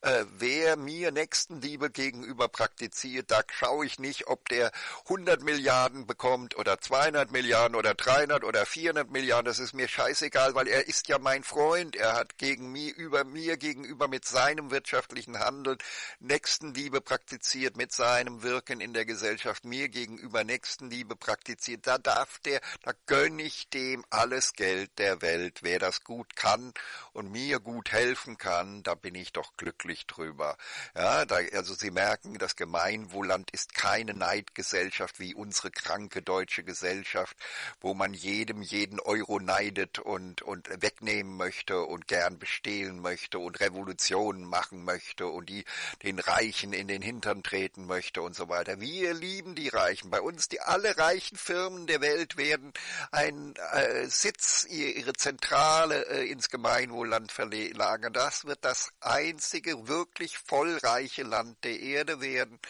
Äh, wer mir Nächstenliebe gegenüber praktiziert, da schaue ich nicht, ob der hundert Milliarden bekommt oder zweihundert Milliarden oder dreihundert oder vierhundert Milliarden, das ist mir scheißegal, weil er ist ja mein Freund, er hat gegen mich, über mir gegenüber mit seinem wirtschaftlichen Handeln Nächstenliebe praktiziert, mit seinem Wirken in der Gesellschaft mir gegenüber Nächstenliebe praktiziert, da darf der, da gönne ich dem alles Geld der Welt. Wer das gut kann und mir gut helfen kann, da bin ich doch glücklich drüber. Ja, da, also Sie merken, das Gemeinwohlland ist keine Neidgesellschaft wie unsere kranke deutsche Gesellschaft, wo man jedem jeden Euro neidet und, und wegnehmen möchte und gern bestehlen möchte und Revolutionen machen möchte und die den Reichen in den Hintern treten möchte und so weiter. Wir lieben die Reichen. Bei uns, die alle reichen Firmen der Welt werden einen äh, Sitz, ihre Zentrale äh, ins Gemeinwohlland verlagern. Das wird das einzige wirklich vollreiche Land der Erde werden,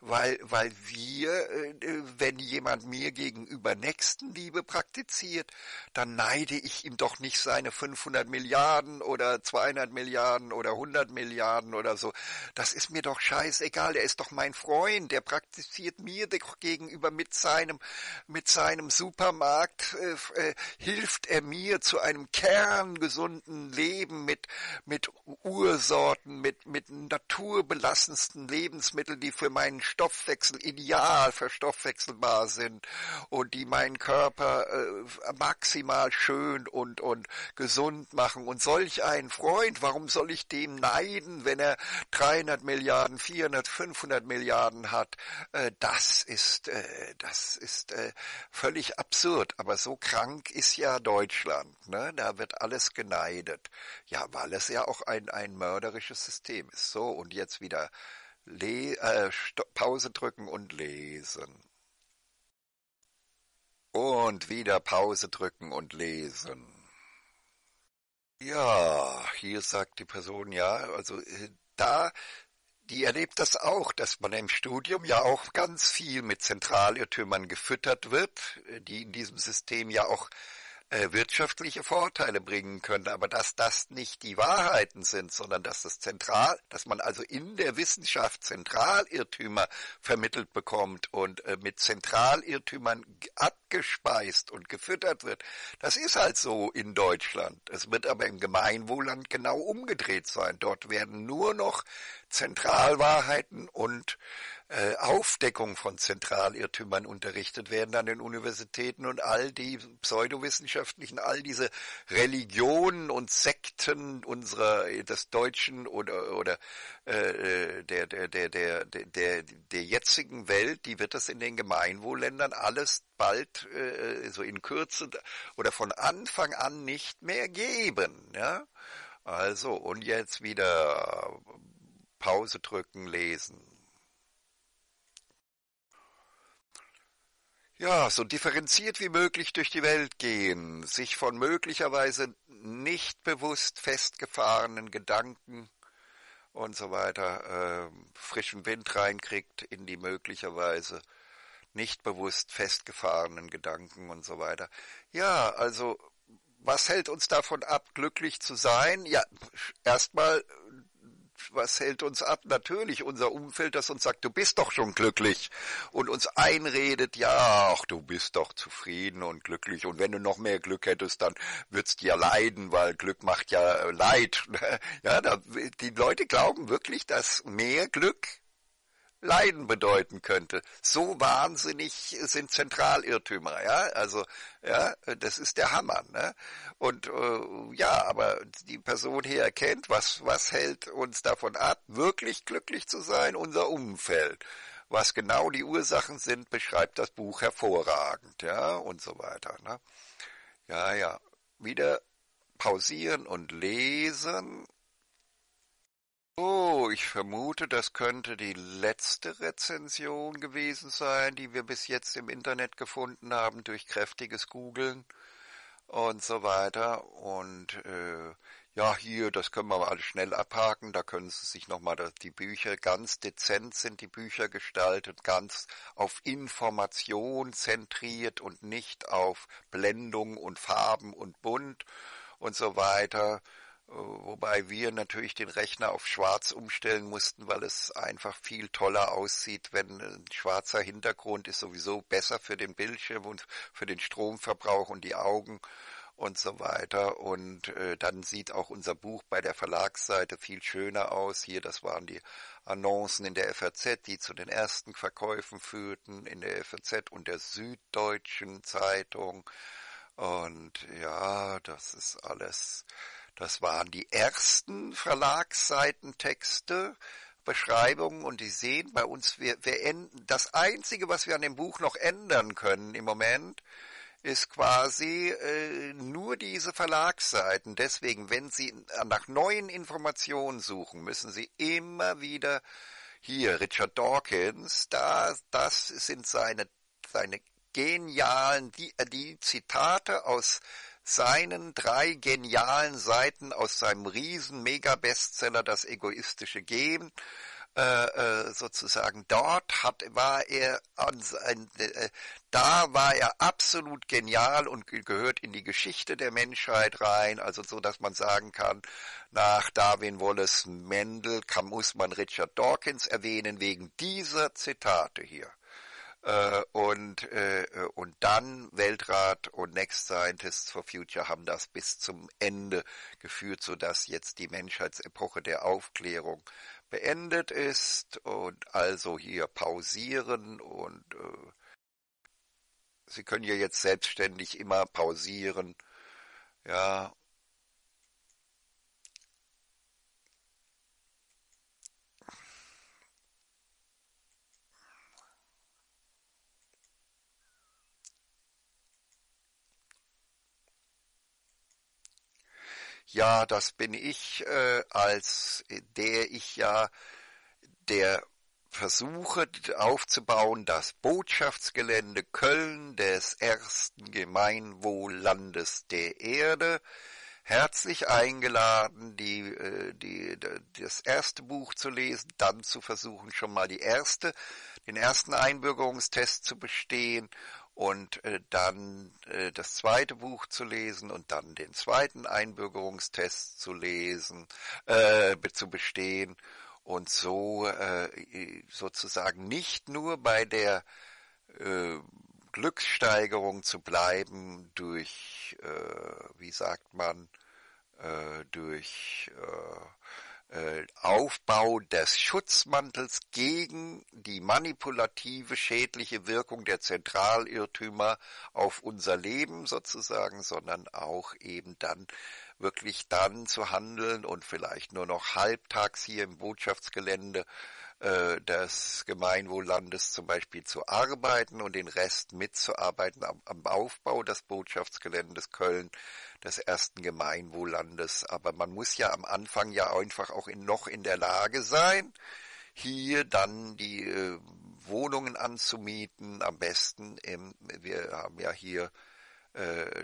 weil, weil wir, äh, wenn jemand mir gegenüber Nächstenliebe praktiziert, dann neide ich ihm doch nicht seine fünfhundert Milliarden oder zweihundert Milliarden oder hundert Milliarden oder so. Das ist mir doch scheißegal. Der ist doch mein Freund. Der praktiziert mir gegenüber mit seinem, mit seinem Supermarkt, äh, äh, hilft er mir zu einem kerngesunden Leben mit, mit Ursorten, mit, mit naturbelassensten Lebensmitteln, die für meinen Stoffwechsel ideal verstoffwechselbar sind und die meinen Körper äh, maximal schön und, und gesund machen. Und solch einen Freund, warum soll ich dem neiden, wenn er dreihundert Milliarden, vierhundert, fünfhundert Milliarden hat? Äh, das ist, äh, das ist äh, völlig absurd, aber so krank ist ja Deutschland, ne? Da wird alles geneidet, ja, weil es ja auch ein, ein mörderisches System ist. So, und jetzt wieder Le äh, Pause drücken und lesen. Und wieder Pause drücken und lesen. Ja, hier sagt die Person, ja, also äh, da, die erlebt das auch, dass man im Studium ja auch ganz viel mit Zentralirrtümern gefüttert wird, die in diesem System ja auch äh, wirtschaftliche Vorteile bringen können, aber dass das nicht die Wahrheiten sind, sondern dass das zentral, dass man also in der Wissenschaft Zentralirrtümer vermittelt bekommt und äh, mit Zentralirrtümern ab gespeist und gefüttert wird. Das ist halt so in Deutschland. Es wird aber im Gemeinwohlland genau umgedreht sein. Dort werden nur noch Zentralwahrheiten und äh, Aufdeckung von Zentralirrtümern unterrichtet werden an den Universitäten und all die pseudowissenschaftlichen, all diese Religionen und Sekten unserer des Deutschen oder oder äh, der, der, der, der, der, der jetzigen Welt, die wird das in den Gemeinwohlländern alles bald, äh, so in Kürze oder von Anfang an nicht mehr geben. Ja? Also, und jetzt wieder Pause drücken, lesen. Ja, so differenziert wie möglich durch die Welt gehen, sich von möglicherweise nicht bewusst festgefahrenen Gedanken und so weiter äh, frischen Wind reinkriegt in die möglicherweise nicht bewusst festgefahrenen Gedanken und so weiter. Ja, also was hält uns davon ab, glücklich zu sein? Ja, erstmal, was hält uns ab? Natürlich unser Umfeld, das uns sagt, du bist doch schon glücklich und uns einredet, ja, ach, du bist doch zufrieden und glücklich und wenn du noch mehr Glück hättest, dann würdest du ja leiden, weil Glück macht ja Leid. Ja, da, die Leute glauben wirklich, dass mehr Glück Leiden bedeuten könnte. So wahnsinnig sind Zentralirrtümer, ja, also, ja, das ist der Hammer, ne, und, äh, ja, aber die Person hier erkennt, was, was hält uns davon ab, wirklich glücklich zu sein, unser Umfeld. Was genau die Ursachen sind, beschreibt das Buch hervorragend, ja, und so weiter, ne, ja, ja, wieder pausieren und lesen. Oh, ich vermute, das könnte die letzte Rezension gewesen sein, die wir bis jetzt im Internet gefunden haben, durch kräftiges Googlen und so weiter. Und äh, ja, hier, das können wir mal schnell abhaken, da können Sie sich nochmal die Bücher, ganz dezent sind die Bücher gestaltet, ganz auf Information zentriert und nicht auf Blendung und Farben und Bunt und so weiter. Wobei wir natürlich den Rechner auf schwarz umstellen mussten, weil es einfach viel toller aussieht, wenn ein schwarzer Hintergrund ist sowieso besser für den Bildschirm und für den Stromverbrauch und die Augen und so weiter. Und äh, dann sieht auch unser Buch bei der Verlagsseite viel schöner aus. Hier, das waren die Annoncen in der F A Z, die zu den ersten Verkäufen führten, in der F A Z und der Süddeutschen Zeitung. Und ja, das ist alles... Das waren die ersten Verlagsseitentexte, Beschreibungen und die sehen bei uns, wir, wir enden, das Einzige, was wir an dem Buch noch ändern können im Moment, ist quasi äh, nur diese Verlagsseiten. Deswegen, wenn Sie nach neuen Informationen suchen, müssen Sie immer wieder hier, Richard Dawkins, da, das sind seine, seine genialen, die, die Zitate aus seinen drei genialen Seiten aus seinem riesen Mega-Bestseller Das egoistische Gen, äh, sozusagen dort hat, war er, an sein, äh, da war er absolut genial und gehört in die Geschichte der Menschheit rein, also so, dass man sagen kann, nach Darwin, Wallace, Mendel, kann, muss man Richard Dawkins erwähnen, wegen dieser Zitate hier. Und, und dann Weltrat und Next Scientists for Future haben das bis zum Ende geführt, sodass jetzt die Menschheitsepoche der Aufklärung beendet ist. Und also hier pausieren und äh, Sie können ja jetzt selbstständig immer pausieren. Ja. Ja, das bin ich, äh, als der ich ja der Versuche aufzubauen, das Botschaftsgelände Köln des ersten Gemeinwohllandes der Erde. Herzlich eingeladen, die, die, das erste Buch zu lesen, dann zu versuchen, schon mal die erste, den ersten Einbürgerungstest zu bestehen und dann das zweite Buch zu lesen und dann den zweiten Einbürgerungstest zu lesen, äh, zu bestehen und so äh, sozusagen nicht nur bei der äh, Glückssteigerung zu bleiben durch, äh, wie sagt man, äh, durch äh, äh, Aufbau des Schutzmantels gegen die manipulative, schädliche Wirkung der Zentralirrtümer auf unser Leben sozusagen, sondern auch eben dann wirklich dann zu handeln und vielleicht nur noch halbtags hier im Botschaftsgelände des Gemeinwohllandes zum Beispiel zu arbeiten und den Rest mitzuarbeiten am, am Aufbau des Botschaftsgeländes Köln, des ersten Gemeinwohllandes. Aber man muss ja am Anfang ja einfach auch in, noch in der Lage sein, hier dann die äh, Wohnungen anzumieten, am besten, im, wir haben ja hier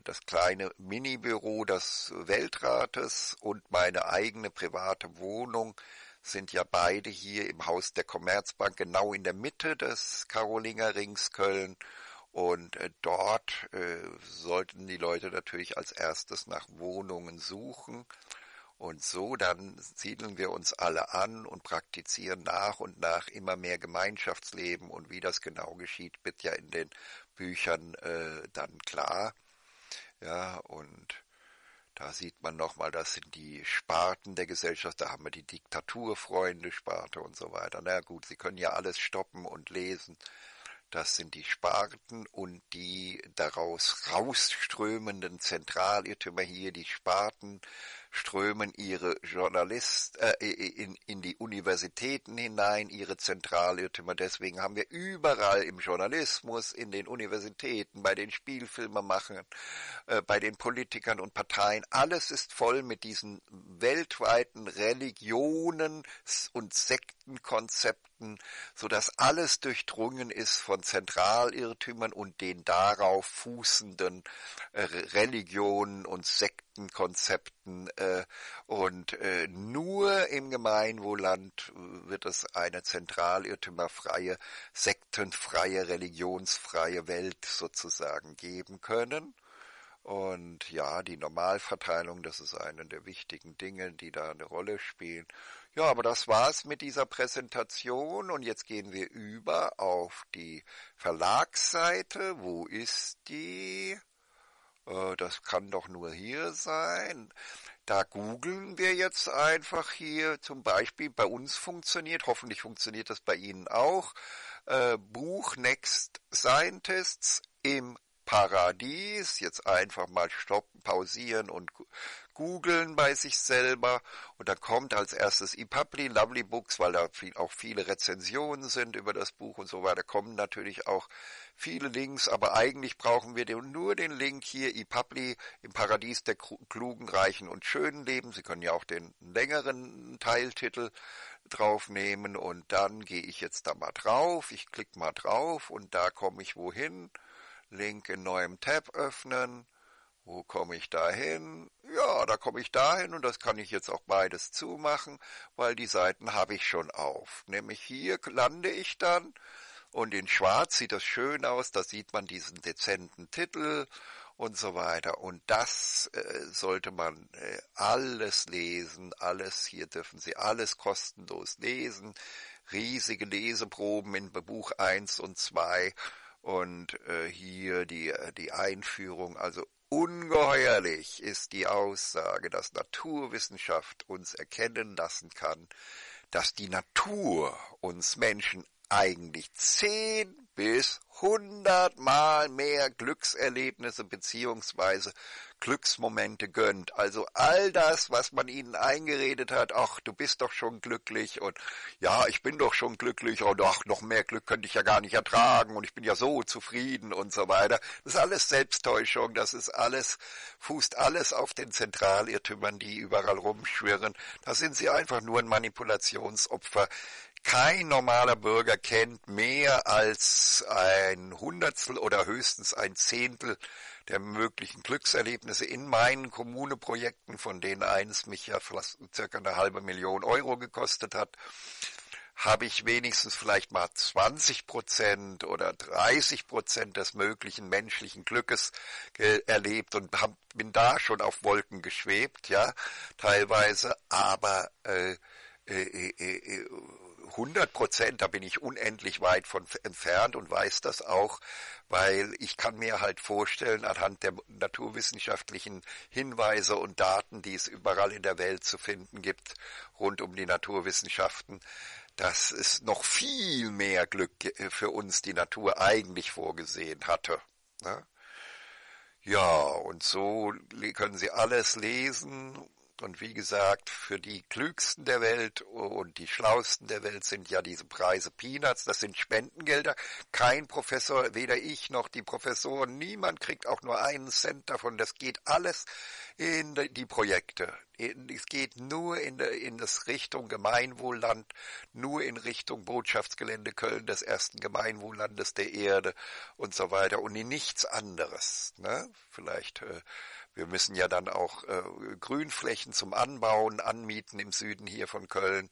das kleine Minibüro des Weltrates und meine eigene private Wohnung sind ja beide hier im Haus der Commerzbank, genau in der Mitte des Karolinger Rings Köln. Und dort äh, sollten die Leute natürlich als erstes nach Wohnungen suchen. Und so dann siedeln wir uns alle an und praktizieren nach und nach immer mehr Gemeinschaftsleben. Und wie das genau geschieht, wird ja in den Büchern äh, dann klar. Ja, und da sieht man nochmal, das sind die Sparten der Gesellschaft. Da haben wir die Diktaturfreunde, Sparte und so weiter. Na gut, sie können ja alles stoppen und lesen. Das sind die Sparten und die daraus rausströmenden Zentralirrtümer hier. Die Sparten strömen ihre Journalisten äh, in, in die Universitäten hinein, ihre Zentralirrtümer. Deswegen haben wir überall im Journalismus, in den Universitäten, bei den Spielfilmemachern, äh, bei den Politikern und Parteien, alles ist voll mit diesen weltweiten Religionen und Sektenkonzepten, sodass alles durchdrungen ist von Zentralirrtümern und den darauf fußenden äh, Religionen und Sektenkonzepten. Äh, und äh, nur im Gemeinwohlland wird es eine zentralirrtümerfreie, sektenfreie, religionsfreie Welt sozusagen geben können. Und ja, die Normalverteilung, das ist eine der wichtigen Dinge, die da eine Rolle spielen. Ja, aber das war's mit dieser Präsentation und jetzt gehen wir über auf die Verlagsseite. Wo ist die? Äh, das kann doch nur hier sein. Da googeln wir jetzt einfach hier zum Beispiel, bei uns funktioniert, hoffentlich funktioniert das bei Ihnen auch, äh, Buch Next Scientists im Paradies, jetzt einfach mal stoppen, pausieren und googeln bei sich selber und dann kommt als erstes ePubli, Lovely Books, weil da viel, auch viele Rezensionen sind über das Buch und so weiter, kommen natürlich auch viele Links, aber eigentlich brauchen wir den, nur den Link hier, ePubli im Paradies der klugen, reichen und schönen Leben. Sie können ja auch den längeren Teiltitel draufnehmen und dann gehe ich jetzt da mal drauf, ich klicke mal drauf und da komme ich wohin? Link in neuem Tab öffnen. Wo komme ich da hin? Ja, da komme ich da hin und das kann ich jetzt auch beides zumachen, weil die Seiten habe ich schon auf. Nämlich hier lande ich dann und in schwarz sieht das schön aus, da sieht man diesen dezenten Titel und so weiter. Und das äh, sollte man äh, alles lesen, alles, hier dürfen Sie alles kostenlos lesen. Riesige Leseproben in Buch eins und zwei. Und äh, hier die, die Einführung, also ungeheuerlich ist die Aussage, dass Naturwissenschaft uns erkennen lassen kann, dass die Natur uns Menschen eigentlich zehn bis hundert Mal mehr Glückserlebnisse beziehungsweise Glücksmomente gönnt. Also all das, was man ihnen eingeredet hat, ach, du bist doch schon glücklich und ja, ich bin doch schon glücklich und ach, noch mehr Glück könnte ich ja gar nicht ertragen und ich bin ja so zufrieden und so weiter. Das ist alles Selbsttäuschung, das ist alles, fußt alles auf den Zentralirrtümern, die überall rumschwirren. Da sind sie einfach nur ein Manipulationsopfer. Kein normaler Bürger kennt mehr als ein Hundertstel oder höchstens ein Zehntel der möglichen Glückserlebnisse in meinen Kommuneprojekten, von denen eines mich ja fast circa eine halbe Million Euro gekostet hat, habe ich wenigstens vielleicht mal zwanzig Prozent oder dreißig Prozent des möglichen menschlichen Glückes erlebt und hab, bin da schon auf Wolken geschwebt, ja, teilweise, aber äh, äh, äh, hundert Prozent, da bin ich unendlich weit von entfernt und weiß das auch, weil ich kann mir halt vorstellen, anhand der naturwissenschaftlichen Hinweise und Daten, die es überall in der Welt zu finden gibt, rund um die Naturwissenschaften, dass es noch viel mehr Glück für uns die Natur eigentlich vorgesehen hatte. Ja, und so können Sie alles lesen. Und wie gesagt, für die Klügsten der Welt und die Schlausten der Welt sind ja diese Preise Peanuts, das sind Spendengelder. Kein Professor, weder ich noch die Professoren, niemand kriegt auch nur einen Cent davon. Das geht alles in die Projekte. Es geht nur in, in das Richtung Gemeinwohlland, nur in Richtung Botschaftsgelände Köln, des ersten Gemeinwohllandes der Erde und so weiter und in nichts anderes. Ne? Vielleicht... Äh, Wir müssen ja dann auch äh, Grünflächen zum Anbauen anmieten im Süden hier von Köln,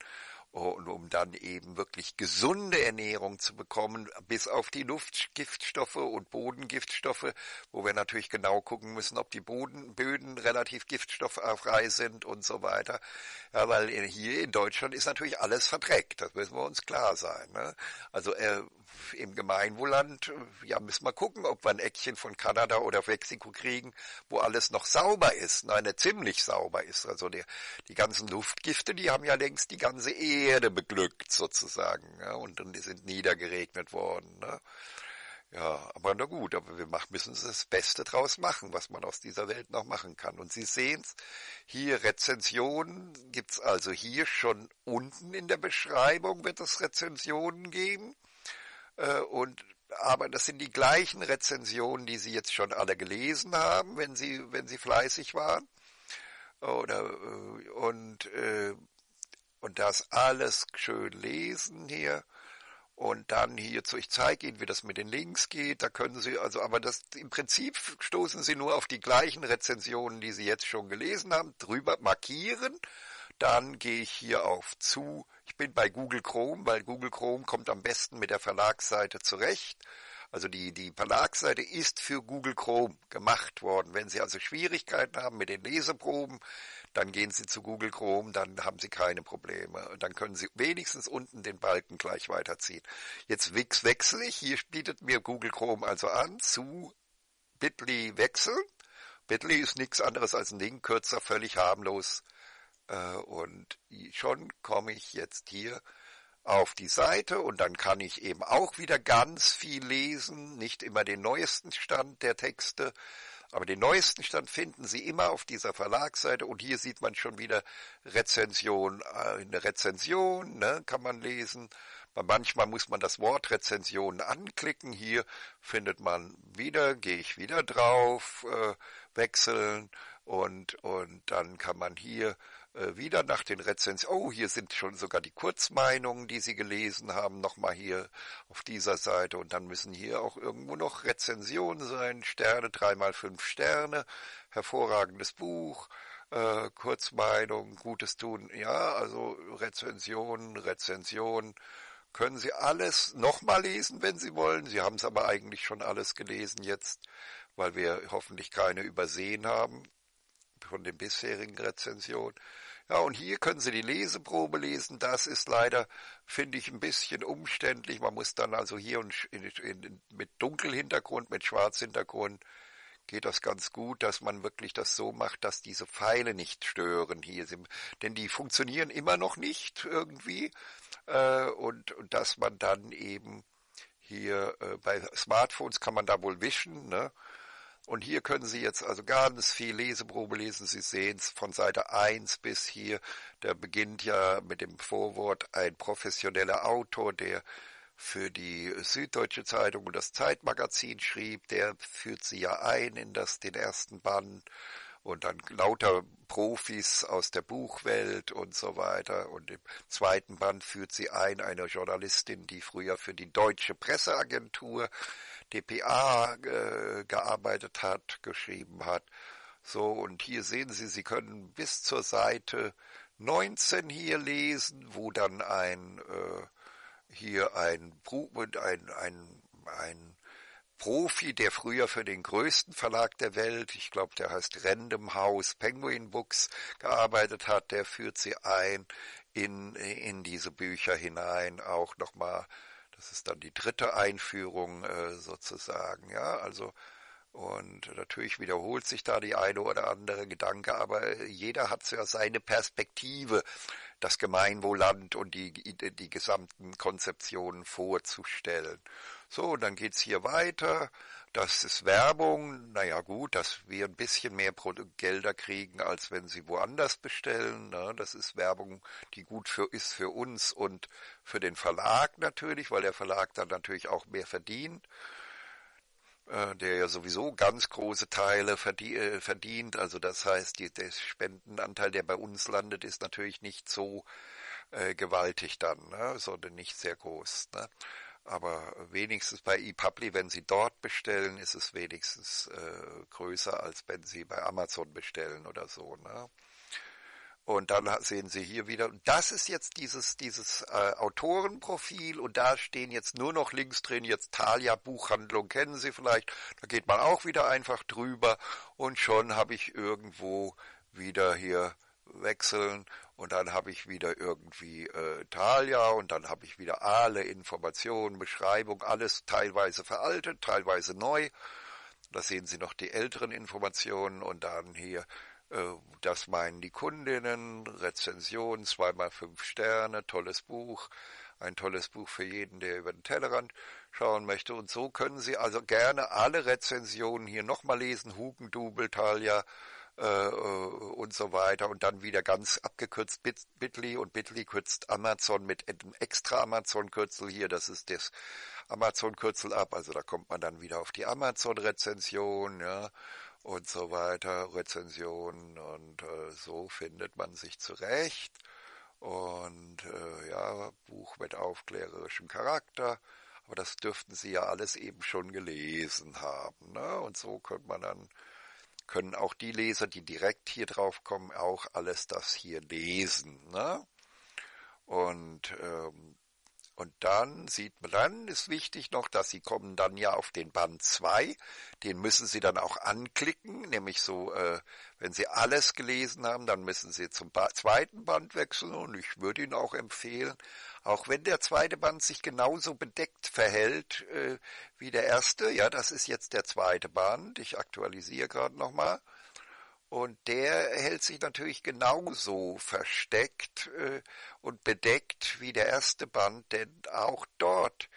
und um dann eben wirklich gesunde Ernährung zu bekommen, bis auf die Luftgiftstoffe und Bodengiftstoffe, wo wir natürlich genau gucken müssen, ob die Boden, Böden relativ giftstofffrei sind und so weiter. Ja, weil hier in Deutschland ist natürlich alles verdreckt, das müssen wir uns klar sein. Ne? Also äh, im Gemeinwohlland, ja, müssen wir gucken, ob wir ein Eckchen von Kanada oder Mexiko kriegen, wo alles noch sauber ist, nein, ziemlich sauber ist. Also die, die ganzen Luftgifte, die haben ja längst die ganze Erde Erde beglückt sozusagen, ja, und dann sind niedergeregnet worden. Ne? Ja, aber na gut, aber wir machen, müssen das Beste draus machen, was man aus dieser Welt noch machen kann. Und Sie sehen es, hier Rezensionen gibt es also hier schon unten in der Beschreibung, wird es Rezensionen geben. Äh, und aber das sind die gleichen Rezensionen, die Sie jetzt schon alle gelesen haben, wenn Sie, wenn Sie fleißig waren. Oder und äh, Und das alles schön lesen hier. Und dann hierzu, ich zeige Ihnen, wie das mit den Links geht. Da können Sie, also, aber das, im Prinzip stoßen Sie nur auf die gleichen Rezensionen, die Sie jetzt schon gelesen haben, drüber markieren. Dann gehe ich hier auf zu. Ich bin bei Google Chrome, weil Google Chrome kommt am besten mit der Verlagsseite zurecht. Also die, die Verlagsseite ist für Google Chrome gemacht worden. Wenn Sie also Schwierigkeiten haben mit den Leseproben, dann gehen Sie zu Google Chrome, dann haben Sie keine Probleme. Und dann können Sie wenigstens unten den Balken gleich weiterziehen. Jetzt wechsle ich, hier bietet mir Google Chrome also an, zu Bitly wechseln. Bitly ist nichts anderes als ein Link, kürzer, völlig harmlos. Und schon komme ich jetzt hier auf die Seite und dann kann ich eben auch wieder ganz viel lesen, nicht immer den neuesten Stand der Texte, aber den neuesten Stand finden Sie immer auf dieser Verlagsseite und hier sieht man schon wieder Rezension, eine Rezension, ne, kann man lesen. Manchmal muss man das Wort Rezension anklicken, hier findet man wieder, gehe ich wieder drauf, äh, wechseln und, und dann kann man hier wieder nach den Rezensionen, oh, hier sind schon sogar die Kurzmeinungen, die Sie gelesen haben, nochmal hier auf dieser Seite und dann müssen hier auch irgendwo noch Rezensionen sein, Sterne, drei mal fünf Sterne, hervorragendes Buch, äh, Kurzmeinung, Gutes tun, ja, also Rezensionen, Rezensionen, können Sie alles nochmal lesen, wenn Sie wollen, Sie haben es aber eigentlich schon alles gelesen jetzt, weil wir hoffentlich keine übersehen haben von den bisherigen Rezensionen. Ja, und hier können Sie die Leseprobe lesen. Das ist leider, finde ich, ein bisschen umständlich. Man muss dann also hier in, in, mit Dunkelhintergrund, mit Schwarzhintergrund geht das ganz gut, dass man wirklich das so macht, dass diese Pfeile nicht stören hier. Sie, denn die funktionieren immer noch nicht irgendwie. Äh, und, und dass man dann eben hier äh, bei Smartphones kann man da wohl wischen, ne? Und hier können Sie jetzt also ganz viel Leseprobe lesen. Sie sehen es von Seite eins bis hier. Der beginnt ja mit dem Vorwort, ein professioneller Autor, der für die Süddeutsche Zeitung und das Zeitmagazin schrieb. Der führt Sie ja ein in das, den ersten Band. und dann lauter Profis aus der Buchwelt und so weiter. Und im zweiten Band führt sie ein, eine Journalistin, die früher für die Deutsche Presseagentur, D P A, äh, gearbeitet hat, geschrieben hat. So, und hier sehen Sie, Sie können bis zur Seite neunzehn hier lesen, wo dann ein äh, hier ein, ein, ein, ein Profi, der früher für den größten Verlag der Welt, ich glaube, der heißt Random House Penguin Books, gearbeitet hat, der führt sie ein in, in diese Bücher hinein, auch nochmal, das ist dann die dritte Einführung äh, sozusagen, ja, also, und natürlich wiederholt sich da die eine oder andere Gedanke, aber jeder hat ja seine Perspektive, das Gemeinwohlland und die, die gesamten Konzeptionen vorzustellen. So, dann geht's hier weiter. Das ist Werbung. Naja, gut, dass wir ein bisschen mehr Gelder kriegen, als wenn sie woanders bestellen. Das ist Werbung, die gut für, ist für uns und für den Verlag natürlich, weil der Verlag dann natürlich auch mehr verdient, der ja sowieso ganz große Teile verdient. Also das heißt, die, der Spendenanteil, der bei uns landet, ist natürlich nicht so äh, gewaltig dann, ne? Sondern nicht sehr groß. Ne? Aber wenigstens bei ePubli, wenn Sie dort bestellen, ist es wenigstens äh, größer, als wenn Sie bei Amazon bestellen oder so. Ne? Und dann sehen Sie hier wieder, das ist jetzt dieses dieses äh, Autorenprofil und da stehen jetzt nur noch links drin, jetzt Thalia Buchhandlung, kennen Sie vielleicht, da geht man auch wieder einfach drüber und schon habe ich irgendwo wieder hier wechseln und dann habe ich wieder irgendwie äh, Thalia und dann habe ich wieder alle Informationen, Beschreibung, alles teilweise veraltet, teilweise neu. Da sehen Sie noch die älteren Informationen und dann hier, das meinen die Kundinnen, Rezension, zweimal fünf Sterne, tolles Buch, ein tolles Buch für jeden, der über den Tellerrand schauen möchte. Und so können Sie also gerne alle Rezensionen hier nochmal lesen, Hugendubel, Thalia äh, und so weiter. Und dann wieder ganz abgekürzt Bit, Bitly und Bitly kürzt Amazon mit einem extra Amazon-Kürzel hier, das ist das Amazon-Kürzel ab. Also da kommt man dann wieder auf die Amazon-Rezension, ja. Und so weiter, Rezensionen und äh, so findet man sich zurecht. Und äh, ja, Buch mit aufklärerischem Charakter, aber das dürften Sie ja alles eben schon gelesen haben. Ne? Und so können man dann, können auch die Leser, die direkt hier drauf kommen, auch alles das hier lesen. Ne? Und ähm, Und dann sieht man, dann ist wichtig noch, dass Sie kommen dann ja auf den Band zwei. Den müssen Sie dann auch anklicken, nämlich so, äh, wenn Sie alles gelesen haben, dann müssen Sie zum ba- zweiten Band wechseln und ich würde Ihnen auch empfehlen, auch wenn der zweite Band sich genauso bedeckt verhält äh, wie der erste, ja, das ist jetzt der zweite Band, ich aktualisiere gerade nochmal, und der hält sich natürlich genauso versteckt äh, und bedeckt wie der erste Band, denn auch dort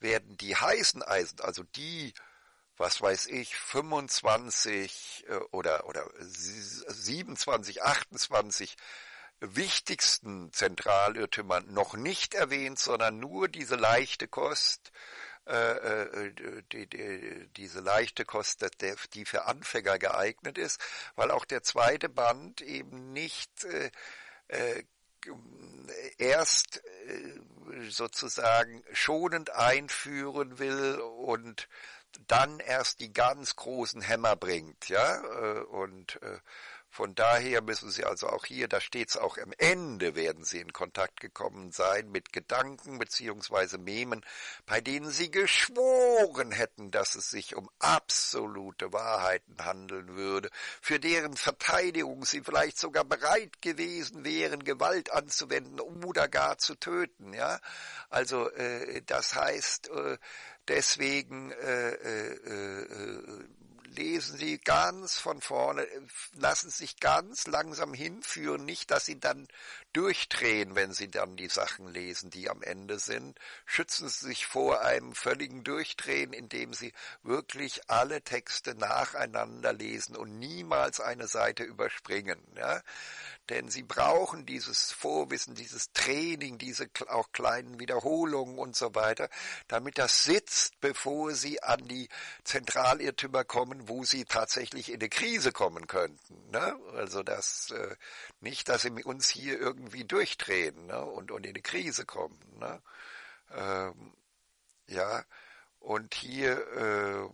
werden die heißen Eisen, also die, was weiß ich, fünfundzwanzig äh, oder, oder siebenundzwanzig, achtundzwanzig wichtigsten Zentralirrtümer noch nicht erwähnt, sondern nur diese leichte Kost, Äh, die, die, diese leichte Kost, die für Anfänger geeignet ist, weil auch der zweite Band eben nicht äh, äh, erst äh, sozusagen schonend einführen will und dann erst die ganz großen Hämmer bringt, ja, und äh, von daher müssen Sie also auch hier, da steht es auch am Ende, werden Sie in Kontakt gekommen sein mit Gedanken bzw. Memen, bei denen Sie geschworen hätten, dass es sich um absolute Wahrheiten handeln würde, für deren Verteidigung Sie vielleicht sogar bereit gewesen wären, Gewalt anzuwenden oder gar zu töten. Ja? Also äh, das heißt, äh, deswegen... Äh, äh, äh, Lesen Sie ganz von vorne, lassen Sie sich ganz langsam hinführen, nicht, dass Sie dann durchdrehen, wenn Sie dann die Sachen lesen, die am Ende sind. Schützen Sie sich vor einem völligen Durchdrehen, indem Sie wirklich alle Texte nacheinander lesen und niemals eine Seite überspringen. Ja? Denn sie brauchen dieses Vorwissen, dieses Training, diese auch kleinen Wiederholungen und so weiter, damit das sitzt, bevor sie an die Zentralirrtümer kommen, wo sie tatsächlich in eine Krise kommen könnten. Ne? Also das äh, nicht, dass sie uns hier irgendwie durchdrehen, ne? und, und in eine Krise kommen. Ne? Ähm, ja, und hier... Äh,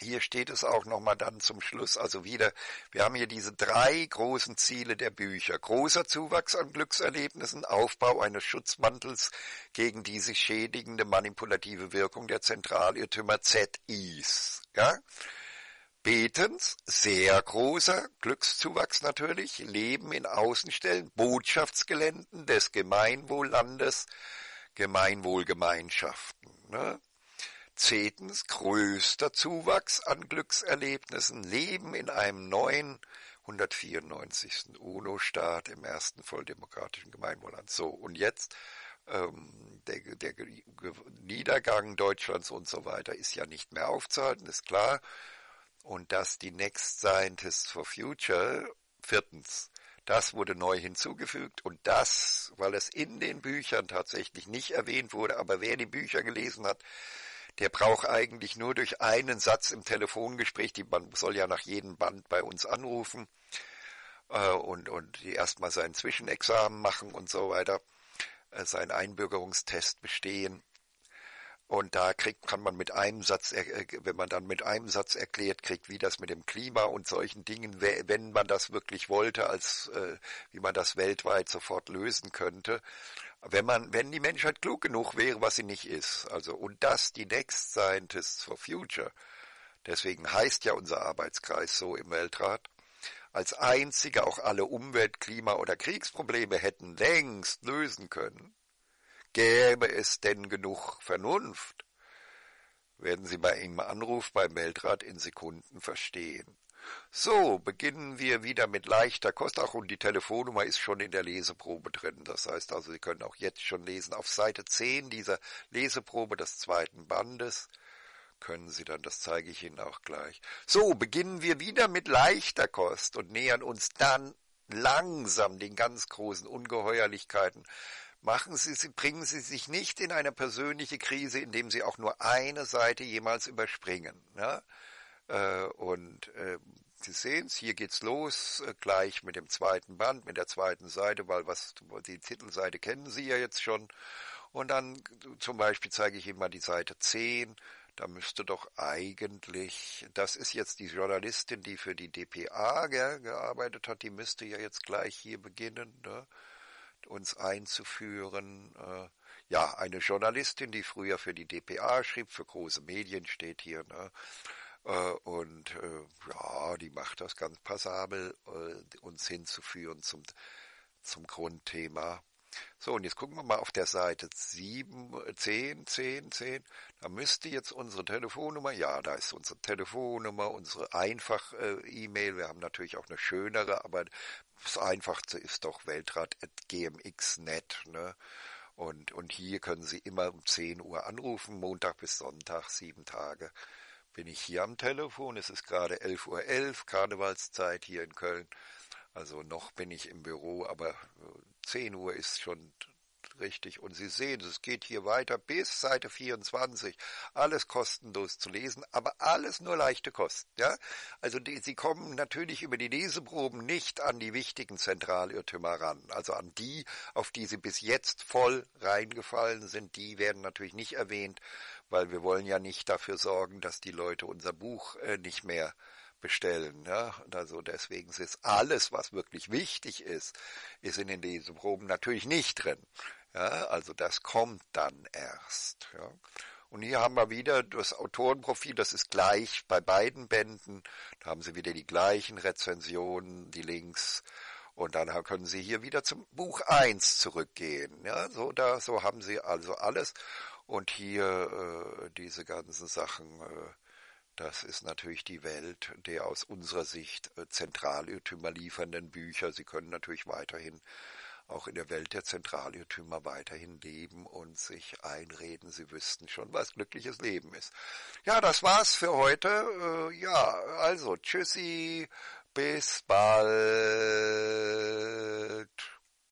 Hier steht es auch nochmal dann zum Schluss, also wieder, wir haben hier diese drei großen Ziele der Bücher. Großer Zuwachs an Glückserlebnissen, Aufbau eines Schutzmantels gegen die sich schädigende manipulative Wirkung der Zentralirrtümer Z Is. Ja? Betens, sehr großer Glückszuwachs natürlich, Leben in Außenstellen, Botschaftsgeländen des Gemeinwohllandes, Gemeinwohlgemeinschaften, ne? Zehntens, größter Zuwachs an Glückserlebnissen, Leben in einem neuen hundertvierundneunzigsten UNO-Staat im ersten volldemokratischen Gemeinwohlland. So, und jetzt ähm, der, der Niedergang Deutschlands und so weiter ist ja nicht mehr aufzuhalten, ist klar. Und dass die Next Scientists for Future, viertens, das wurde neu hinzugefügt, und das, weil es in den Büchern tatsächlich nicht erwähnt wurde, aber wer die Bücher gelesen hat, der braucht eigentlich nur durch einen Satz im Telefongespräch, die, man soll ja nach jedem Band bei uns anrufen äh, und, und erstmal sein Zwischenexamen machen und so weiter, äh, seinen Einbürgerungstest bestehen. Und da kriegt, kann man mit einem Satz, äh, wenn man dann mit einem Satz erklärt kriegt, wie das mit dem Klima und solchen Dingen, wenn man das wirklich wollte, als äh, wie man das weltweit sofort lösen könnte, wenn man, wenn die Menschheit klug genug wäre, was sie nicht ist. Also, und das die Next Scientists for Future, deswegen heißt ja unser Arbeitskreis so im Weltrat, als einzige auch alle Umwelt-, Klima- oder Kriegsprobleme hätten längst lösen können, gäbe es denn genug Vernunft, werden Sie bei einem Anruf beim Weltrat in Sekunden verstehen. So, beginnen wir wieder mit leichter Kost. Ach, und die Telefonnummer ist schon in der Leseprobe drin. Das heißt also, Sie können auch jetzt schon lesen. Auf Seite zehn dieser Leseprobe des zweiten Bandes können Sie dann, das zeige ich Ihnen auch gleich. So, beginnen wir wieder mit leichter Kost und nähern uns dann langsam den ganz großen Ungeheuerlichkeiten. Machen Sie, bringen Sie sich nicht in eine persönliche Krise, indem Sie auch nur eine Seite jemals überspringen, ne? Und äh, Sie sehen es, hier geht's los, äh, gleich mit dem zweiten Band, mit der zweiten Seite, weil was die Titelseite kennen Sie ja jetzt schon. Und dann zum Beispiel zeige ich Ihnen mal die Seite zehn, da müsste doch eigentlich, das ist jetzt die Journalistin, die für die D P A ge- gearbeitet hat, die müsste ja jetzt gleich hier beginnen, ne? Uns einzuführen. Äh, ja, eine Journalistin, die früher für die D P A schrieb, für große Medien steht hier, ne? Und ja, die macht das ganz passabel, uns hinzuführen zum, zum Grundthema. So, und jetzt gucken wir mal auf der Seite sieben, zehn, zehn, zehn. Da müsste jetzt unsere Telefonnummer, ja, da ist unsere Telefonnummer, unsere Einfach-E-Mail. Wir haben natürlich auch eine schönere, aber das Einfachste ist doch weltrat at g m x punkt net, ne? Und, und hier können Sie immer um zehn Uhr anrufen, Montag bis Sonntag, sieben Tage. Bin ich hier am Telefon, es ist gerade elf Uhr elf, Karnevalszeit hier in Köln, also noch bin ich im Büro, aber zehn Uhr ist schon richtig. Und Sie sehen, es geht hier weiter bis Seite vierundzwanzig, alles kostenlos zu lesen, aber alles nur leichte Kost, ja? Also die, Sie kommen natürlich über die Leseproben nicht an die wichtigen Zentralirrtümer ran, also an die, auf die Sie bis jetzt voll reingefallen sind, die werden natürlich nicht erwähnt, weil wir wollen ja nicht dafür sorgen, dass die Leute unser Buch äh, nicht mehr bestellen. Ja? Also deswegen ist alles, was wirklich wichtig ist, ist in den Leseproben natürlich nicht drin. Ja? Also das kommt dann erst. Ja? Und hier haben wir wieder das Autorenprofil, das ist gleich bei beiden Bänden. Da haben Sie wieder die gleichen Rezensionen, die Links. Und dann können Sie hier wieder zum Buch eins zurückgehen. Ja? So, da, so haben Sie also alles. Und hier äh, diese ganzen Sachen, äh, das ist natürlich die Welt der aus unserer Sicht äh, Zentralirrtümer liefernden Bücher. Sie können natürlich weiterhin auch in der Welt der Zentralirrtümer weiterhin leben und sich einreden, Sie wüssten schon, was glückliches Leben ist. Ja, das war's für heute. Äh, ja, also tschüssi. Bis bald.